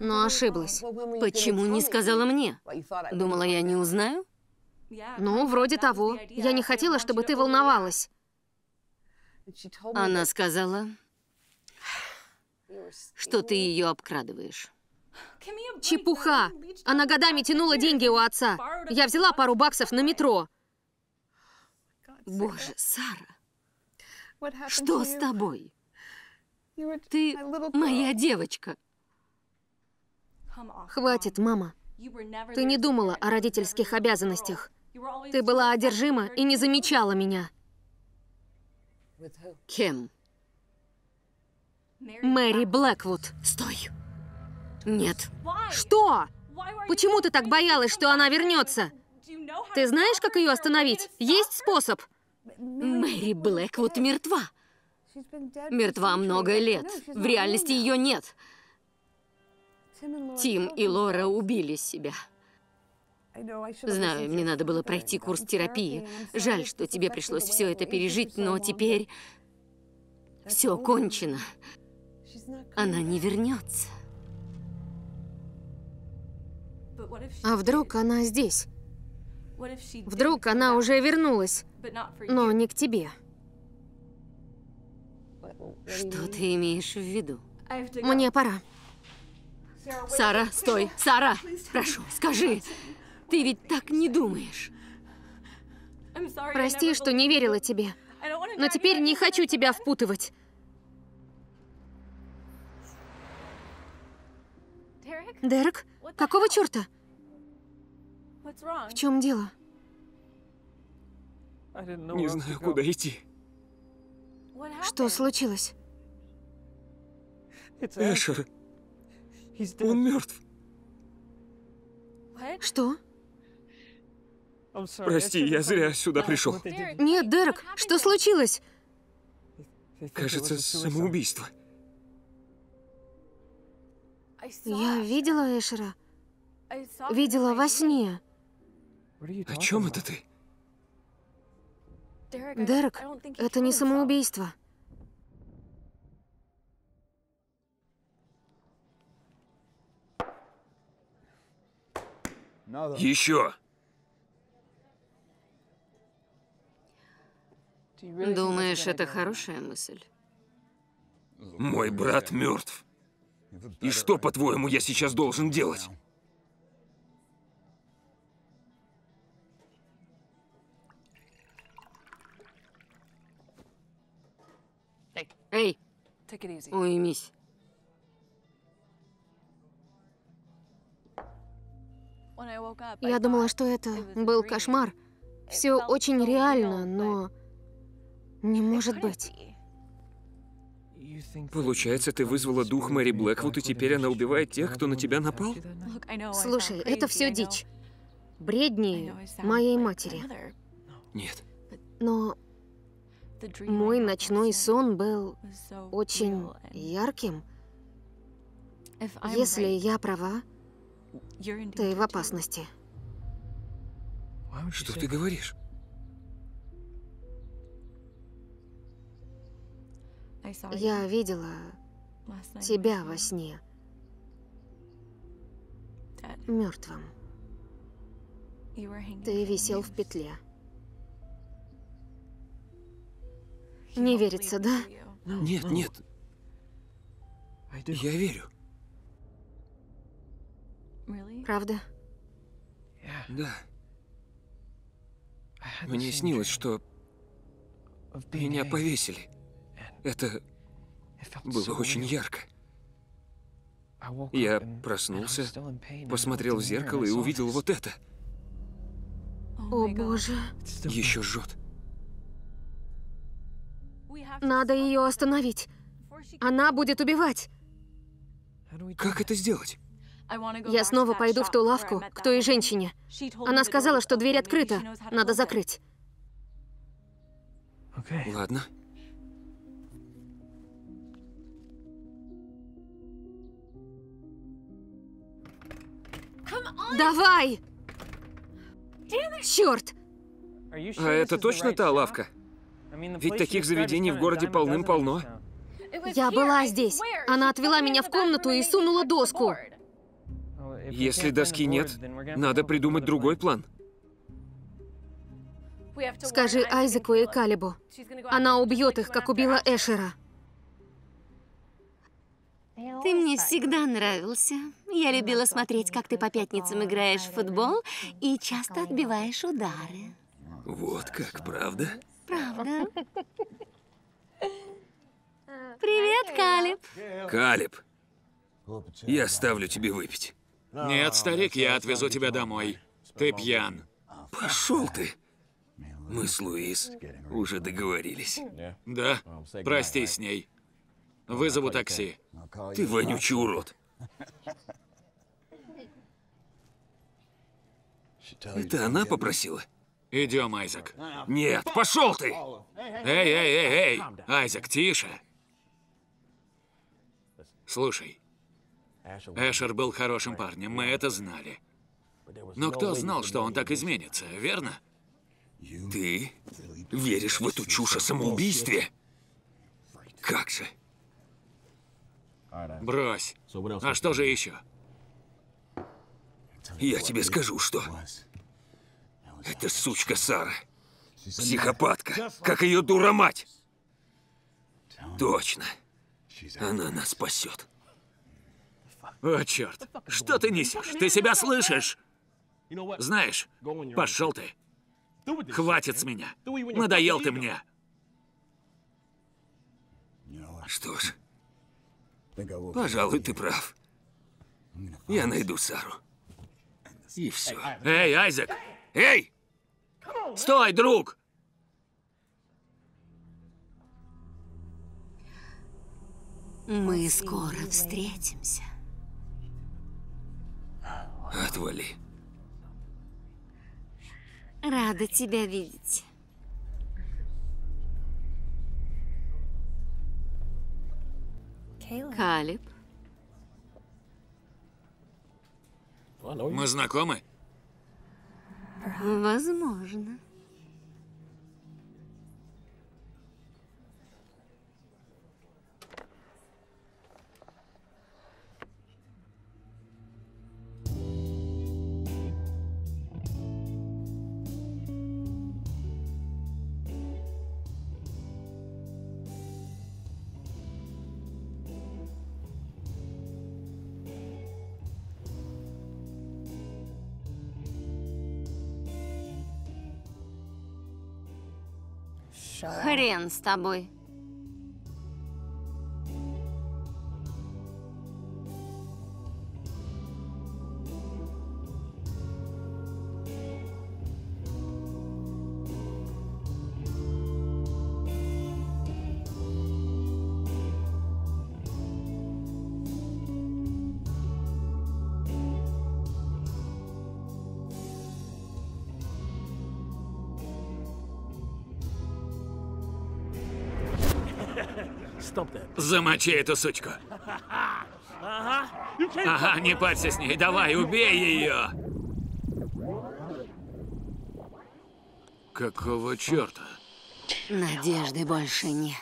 Но ошиблась. Почему не сказала мне? Думала, я не узнаю? Ну, вроде того. Я не хотела, чтобы ты волновалась. Она сказала, что ты ее обкрадываешь. Чепуха! Она годами тянула деньги у отца. Я взяла пару баксов на метро. Боже, Сара, что с тобой? Ты моя девочка. Хватит, мама. Ты не думала о родительских обязанностях. Ты была одержима и не замечала меня. Кем? Мэри Блэквуд. Стой. Нет. Что? Почему ты так боялась, что она вернется? Ты знаешь, как ее остановить? Есть способ. Мэри Блэквуд мертва. Мертва много лет. В реальности ее нет. Тим и Лора убили себя. Знаю, мне надо было пройти курс терапии. Жаль, что тебе пришлось все это пережить, но теперь все кончено. Она не вернется. А вдруг она здесь? Вдруг она уже вернулась, но не к тебе. Что ты имеешь в виду? Мне пора. Сара, стой! Сара! Прошу, скажи! Ты ведь так не думаешь. Прости, что не верила тебе, но теперь не хочу тебя впутывать. Дерек? Какого черта? В чем дело? Не знаю, куда идти. Что случилось? Эшер. Он мертв. Что? Прости, я зря сюда пришел. Нет, Дерек, что случилось? Кажется, самоубийство. Я видела Эшера. Видела во сне. О чем это ты? Дерек, это не самоубийство. Еще. Думаешь, это хорошая мысль? Мой брат мертв. И что, по-твоему, я сейчас должен делать? Эй, уймись. Я думала, что это был кошмар. Все очень реально, но не может быть. Получается, ты вызвала дух Мэри Блэквуд, и теперь она убивает тех, кто на тебя напал? Слушай, это все дичь. бредни моей матери. Нет. Но мой ночной сон был очень ярким. Если я права, ты в опасности. Что ты говоришь? Я видела тебя во сне. Мертвым. Ты висел в петле. Не верится, да? Нет, нет. Я верю. Правда? Да. Мне снилось, что меня повесили. Это было очень ярко. Я проснулся, посмотрел в зеркало и увидел вот это. О, боже. Еще жжет. Надо ее остановить. Она будет убивать. Как это сделать? Я снова пойду в ту лавку к той женщине. Она сказала, что дверь открыта. Надо закрыть. Ладно. Давай! Черт! А это точно та лавка? Ведь таких заведений в городе полным-полно. Я была здесь. Она отвела меня в комнату и сунула доску. Если доски нет, надо придумать другой план. Скажи Айзеку и Калебу. Она убьет их, как убила Эшера. Ты мне всегда нравился. Я любила смотреть, как ты по пятницам играешь в футбол и часто отбиваешь удары. Вот как, правда? Правда. Привет, Калеб. Калеб, я ставлю тебе выпить. Нет, старик, я отвезу тебя домой. Ты пьян. Пошел ты. Мы с Луиз уже договорились. Да, прости с ней. Вызову такси. Ты вонючий урод. Это она попросила? Идем, Айзек. Нет, пошел ты! Эй, Айзек, тише. Слушай, Эшер был хорошим парнем, мы это знали. Но кто знал, что он так изменится, верно? Ты веришь в эту чушь о самоубийстве? Как же? Брось. А что же еще? Я тебе скажу, что... Это сучка Сара. Психопатка. Как ее дура мать. Точно. Она нас спасет. О, черт. Что ты несешь? Ты себя слышишь? Знаешь, пошел ты. Хватит с меня. Надоел ты мне. Что ж. Пожалуй, ты прав. Я найду Сару. И все. Эй, Айзек! Эй! Стой, друг! Мы скоро встретимся. Отвали. Рада тебя видеть. Калеб. Мы знакомы? Возможно. Хрен с тобой. Замочи эту сучку. Ага, не парься с ней. Давай, убей ее. Какого черта? Надежды больше нет.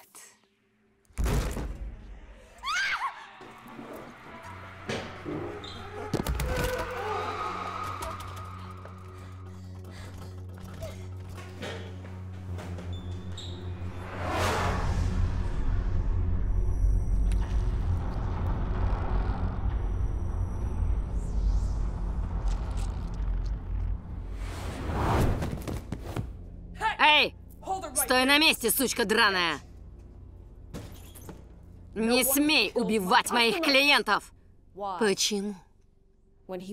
Стой на месте, сучка драная! Не смей убивать моих клиентов! Почему?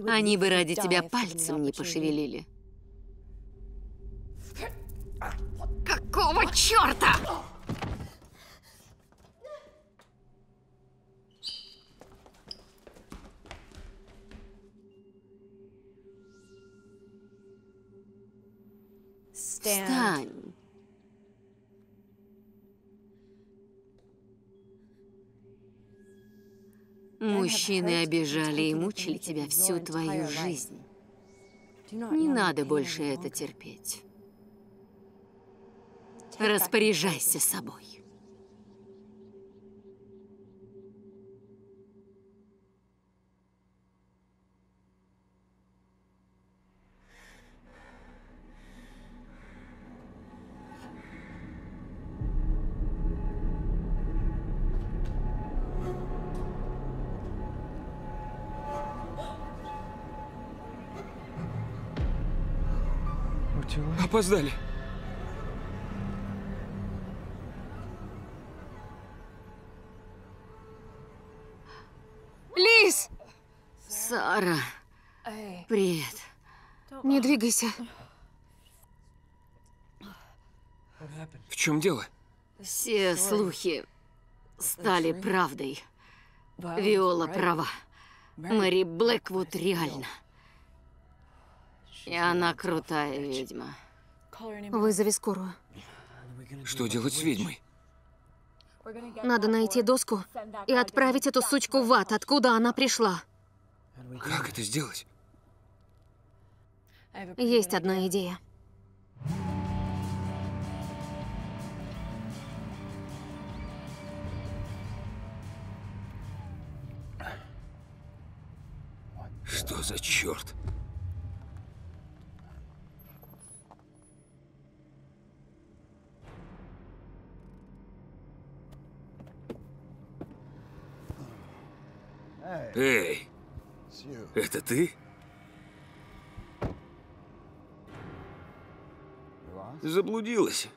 Они бы ради тебя пальцем не пошевелили. Какого черта? Встань! Мужчины обижали и мучили тебя всю твою жизнь. Не надо больше это терпеть. Распоряжайся собой. Опоздали. Лиз! Сара. Привет. Не двигайся. В чем дело? Все слухи стали правдой. Виола права. Мэри Блэквуд реально. И она крутая ведьма. Вызови скорую. Что делать с ведьмой? Надо найти доску и отправить эту сучку в ад, откуда она пришла. Как это сделать? Есть одна идея. Что за черт? Эй, это ты? Заблудилась?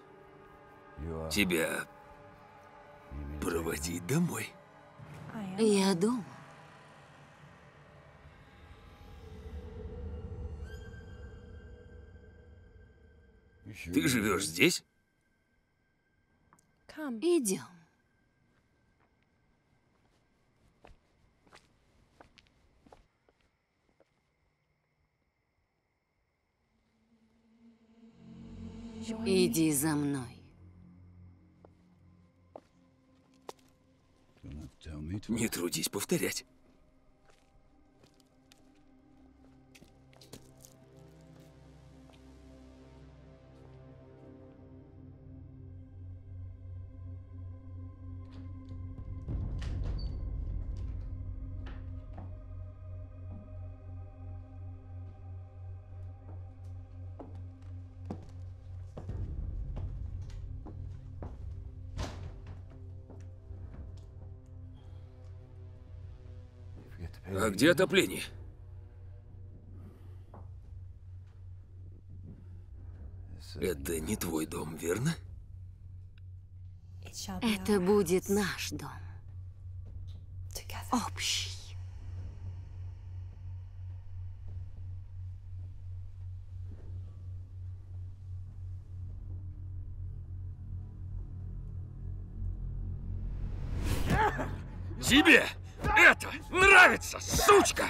Тебя проводить домой? Я дома. Ты живешь здесь? Идем. Иди за мной. Не трудись повторять. А где отопление? Это не твой дом, верно? Это будет наш дом. Общий. Тебе! Это нравится, сучка!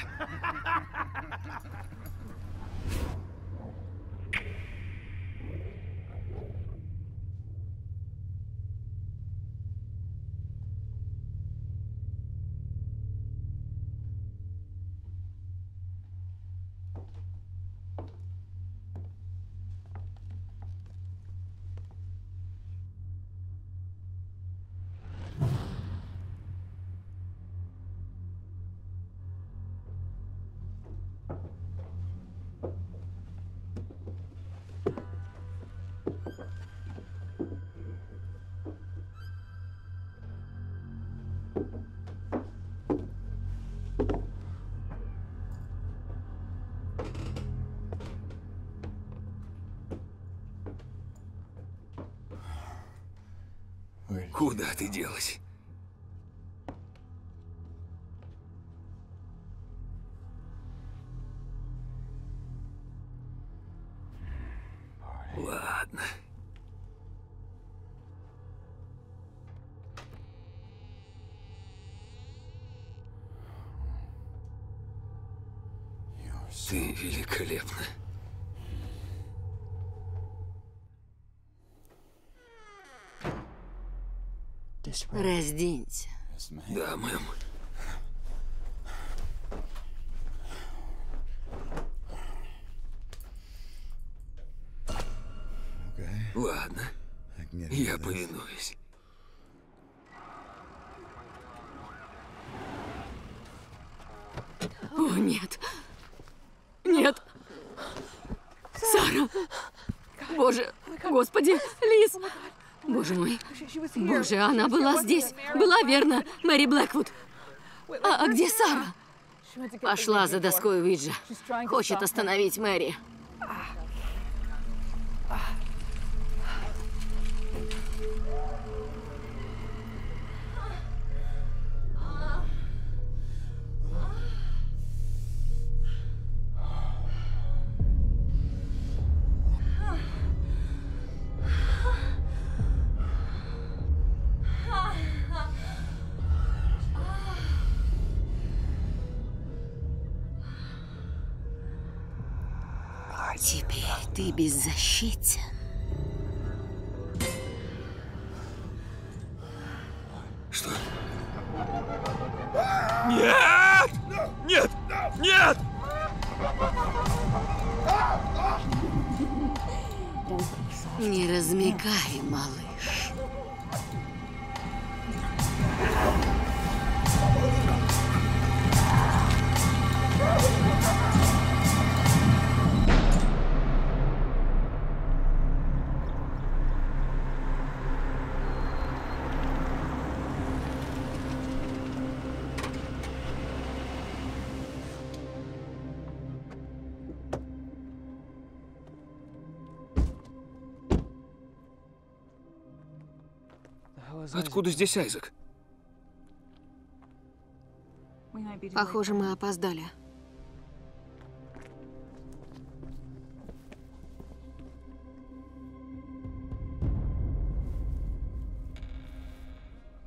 Куда ты делась? Ладно. Ты великолепна. Разденься. Да, мэм. Ладно, я повинуюсь. О, нет. Нет. Сара. Боже, господи, Лиз. Боже мой. Боже, она была здесь. Была, верно, Мэри Блэквуд. А где Сара? Пошла за доской Уиджа. Хочет остановить Мэри. Теперь ты беззащитен. Что? Нет! Нет! Нет! Не размекай, малыш. Откуда здесь Айзек? Похоже, мы опоздали.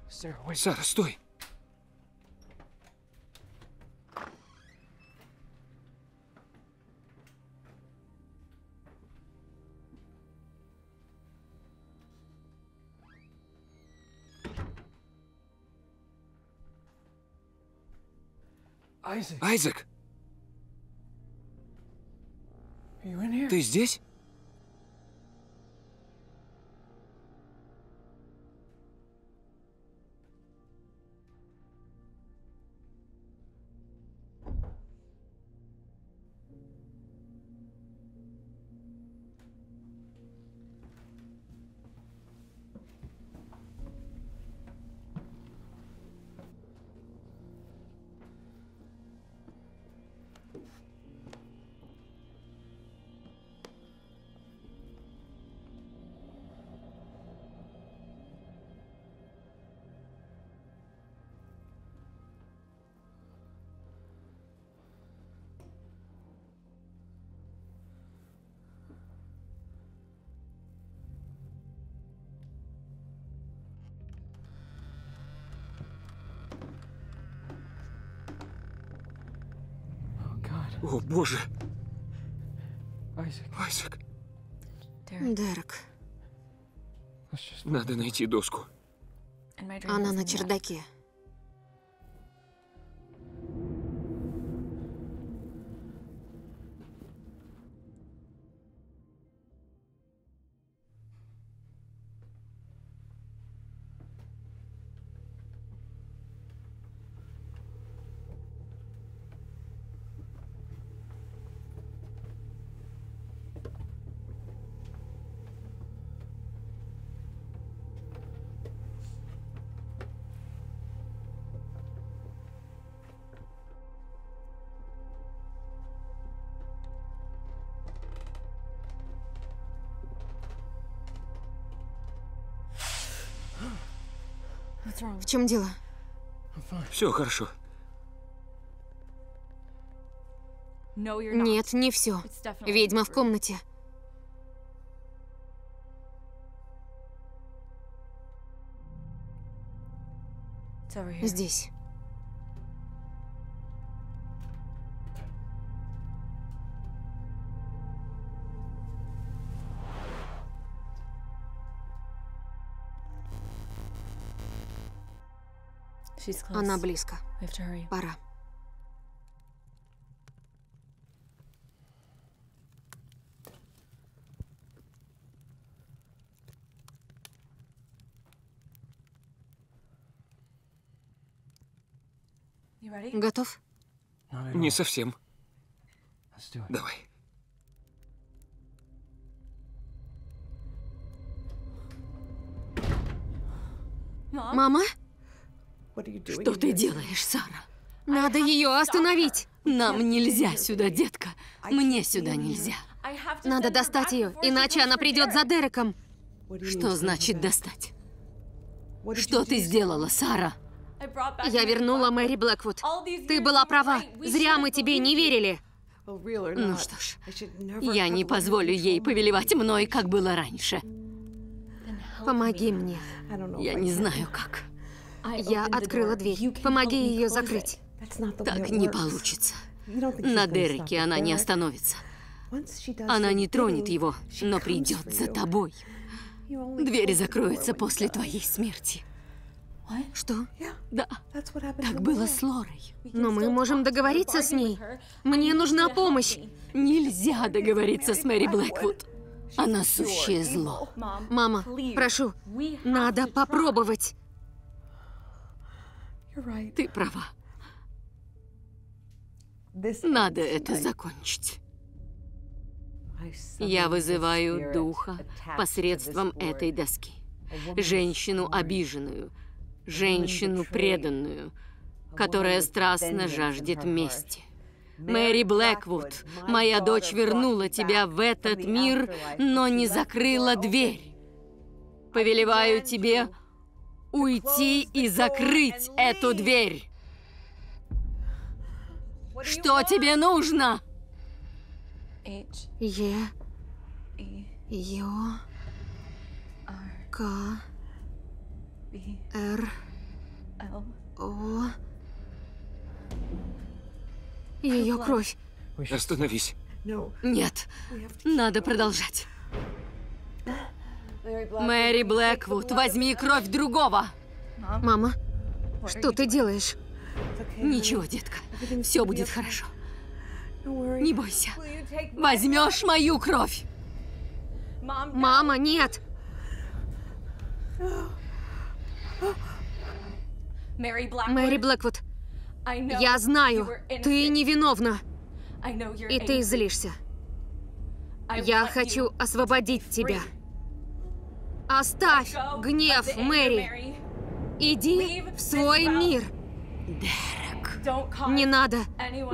Сара, стой! Айзек! Ты здесь? О, боже! Айзек! Дерек. Надо найти доску. Она на чердаке. В чем дело? Все хорошо. Нет, не все. Ведьма в комнате. Здесь. Она близко. Пора. Готов? Не совсем. Давай. Мама? Что ты делаешь, Сара? Надо ее остановить. Нам нельзя сюда, детка. Мне сюда нельзя. Надо достать ее, иначе она придет за Дереком. Что значит достать? Что ты сделала, Сара? Я вернула Мэри Блэквуд. Ты была права. Зря мы тебе не верили. Ну что ж, я не позволю ей повелевать мной, как было раньше. Помоги мне. Я не знаю, как. Я открыла дверь. Помоги ее закрыть. Так не получится. На Дереке она не остановится. Она не тронет его, но придет за тобой. Двери закроются после твоей смерти. Что? Да. Так было с Лорой. Но мы можем договориться с ней. Мне нужна помощь. Нельзя договориться с Мэри Блэквуд. Она сущее зло. Мама, прошу, надо попробовать. Ты права. Надо это закончить. Я вызываю духа посредством этой доски. Женщину обиженную, женщину преданную, которая страстно жаждет мести. Мэри Блэквуд, моя дочь вернула тебя в этот мир, но не закрыла дверь. Повелеваю тебе уйти и закрыть эту дверь. Что тебе нужно? Е-Ё-К-Р-О. Ее кровь. Остановись. Нет, надо продолжать. Мэри Блэквуд, возьми кровь другого. Мама, что ты делаешь? Ничего, детка, все будет хорошо. Не бойся. Возьмешь мою кровь. Мама, нет. Мэри Блэквуд, я знаю, ты невиновна. И ты злишься. Я хочу освободить тебя. Оставь гнев, Мэри. Иди в свой мир. Дерек. Не надо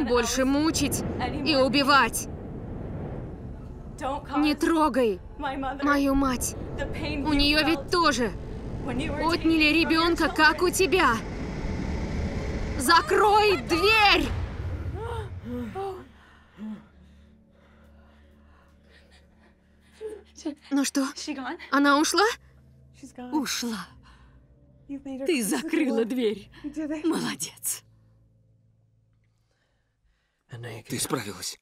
больше мучить и убивать. Не трогай мою мать. У нее ведь тоже отняли ребенка, как у тебя. Закрой дверь! Ну что, она ушла? Ушла. Ты закрыла дверь. Молодец. Ты справилась.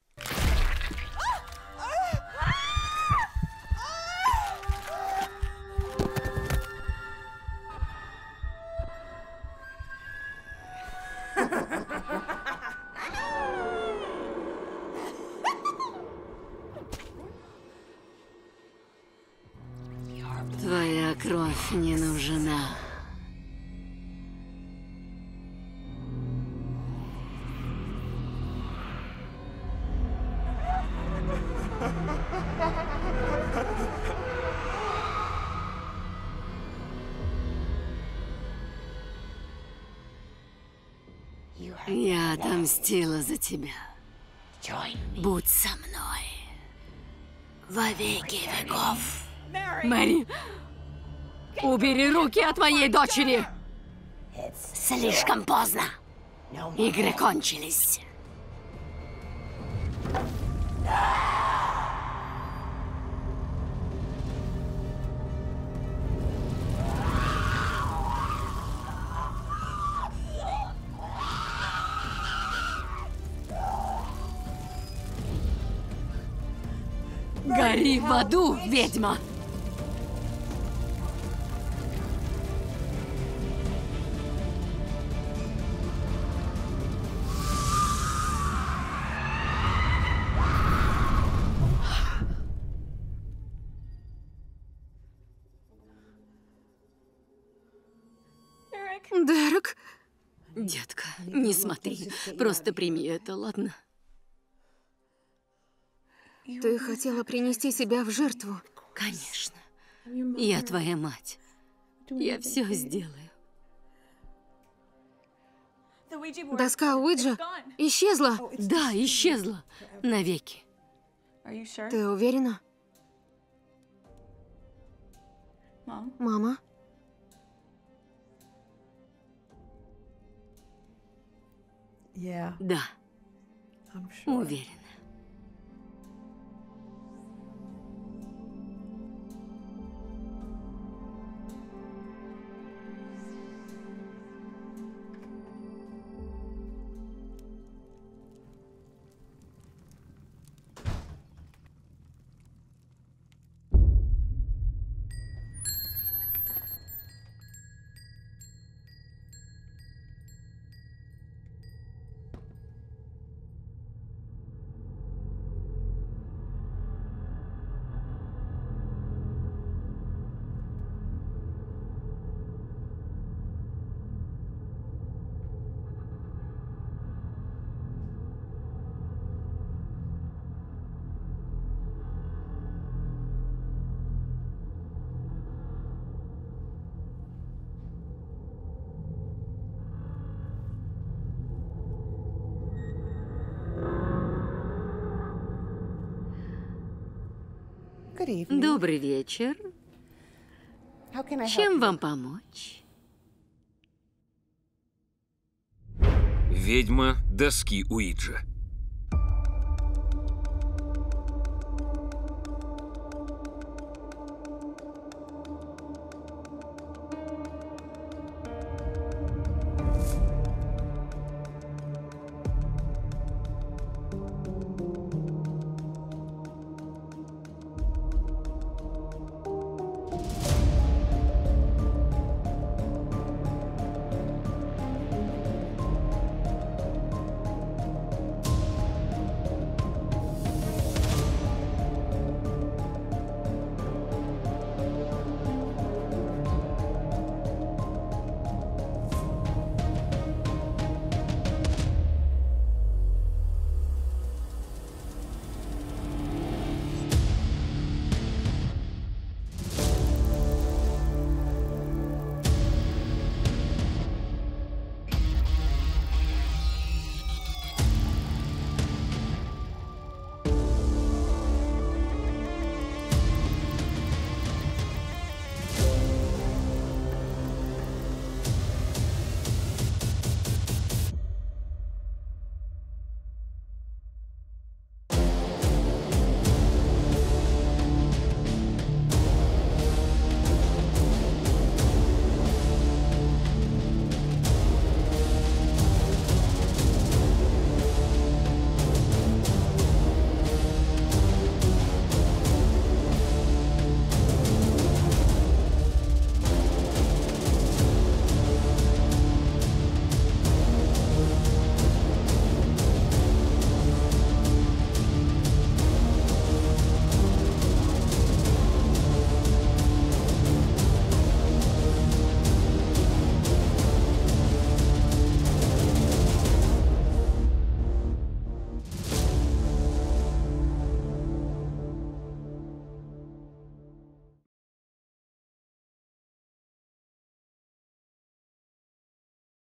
Твоя кровь не нужна. Я отомстила за тебя. Будь со мной во веки веков. Мэри, убери руки от моей дочери! Слишком поздно. Игры кончились. Гори в аду, ведьма! Дерек? Детка, не смотри. Просто прими это, ладно? Ты хотела принести себя в жертву? Конечно. Я твоя мать. Я все сделаю. Доска Уиджа исчезла? Да, исчезла. Навеки. Ты уверена? Мама? Да. Уверена. Добрый вечер. Чем вам помочь? Ведьма доски Уиджа.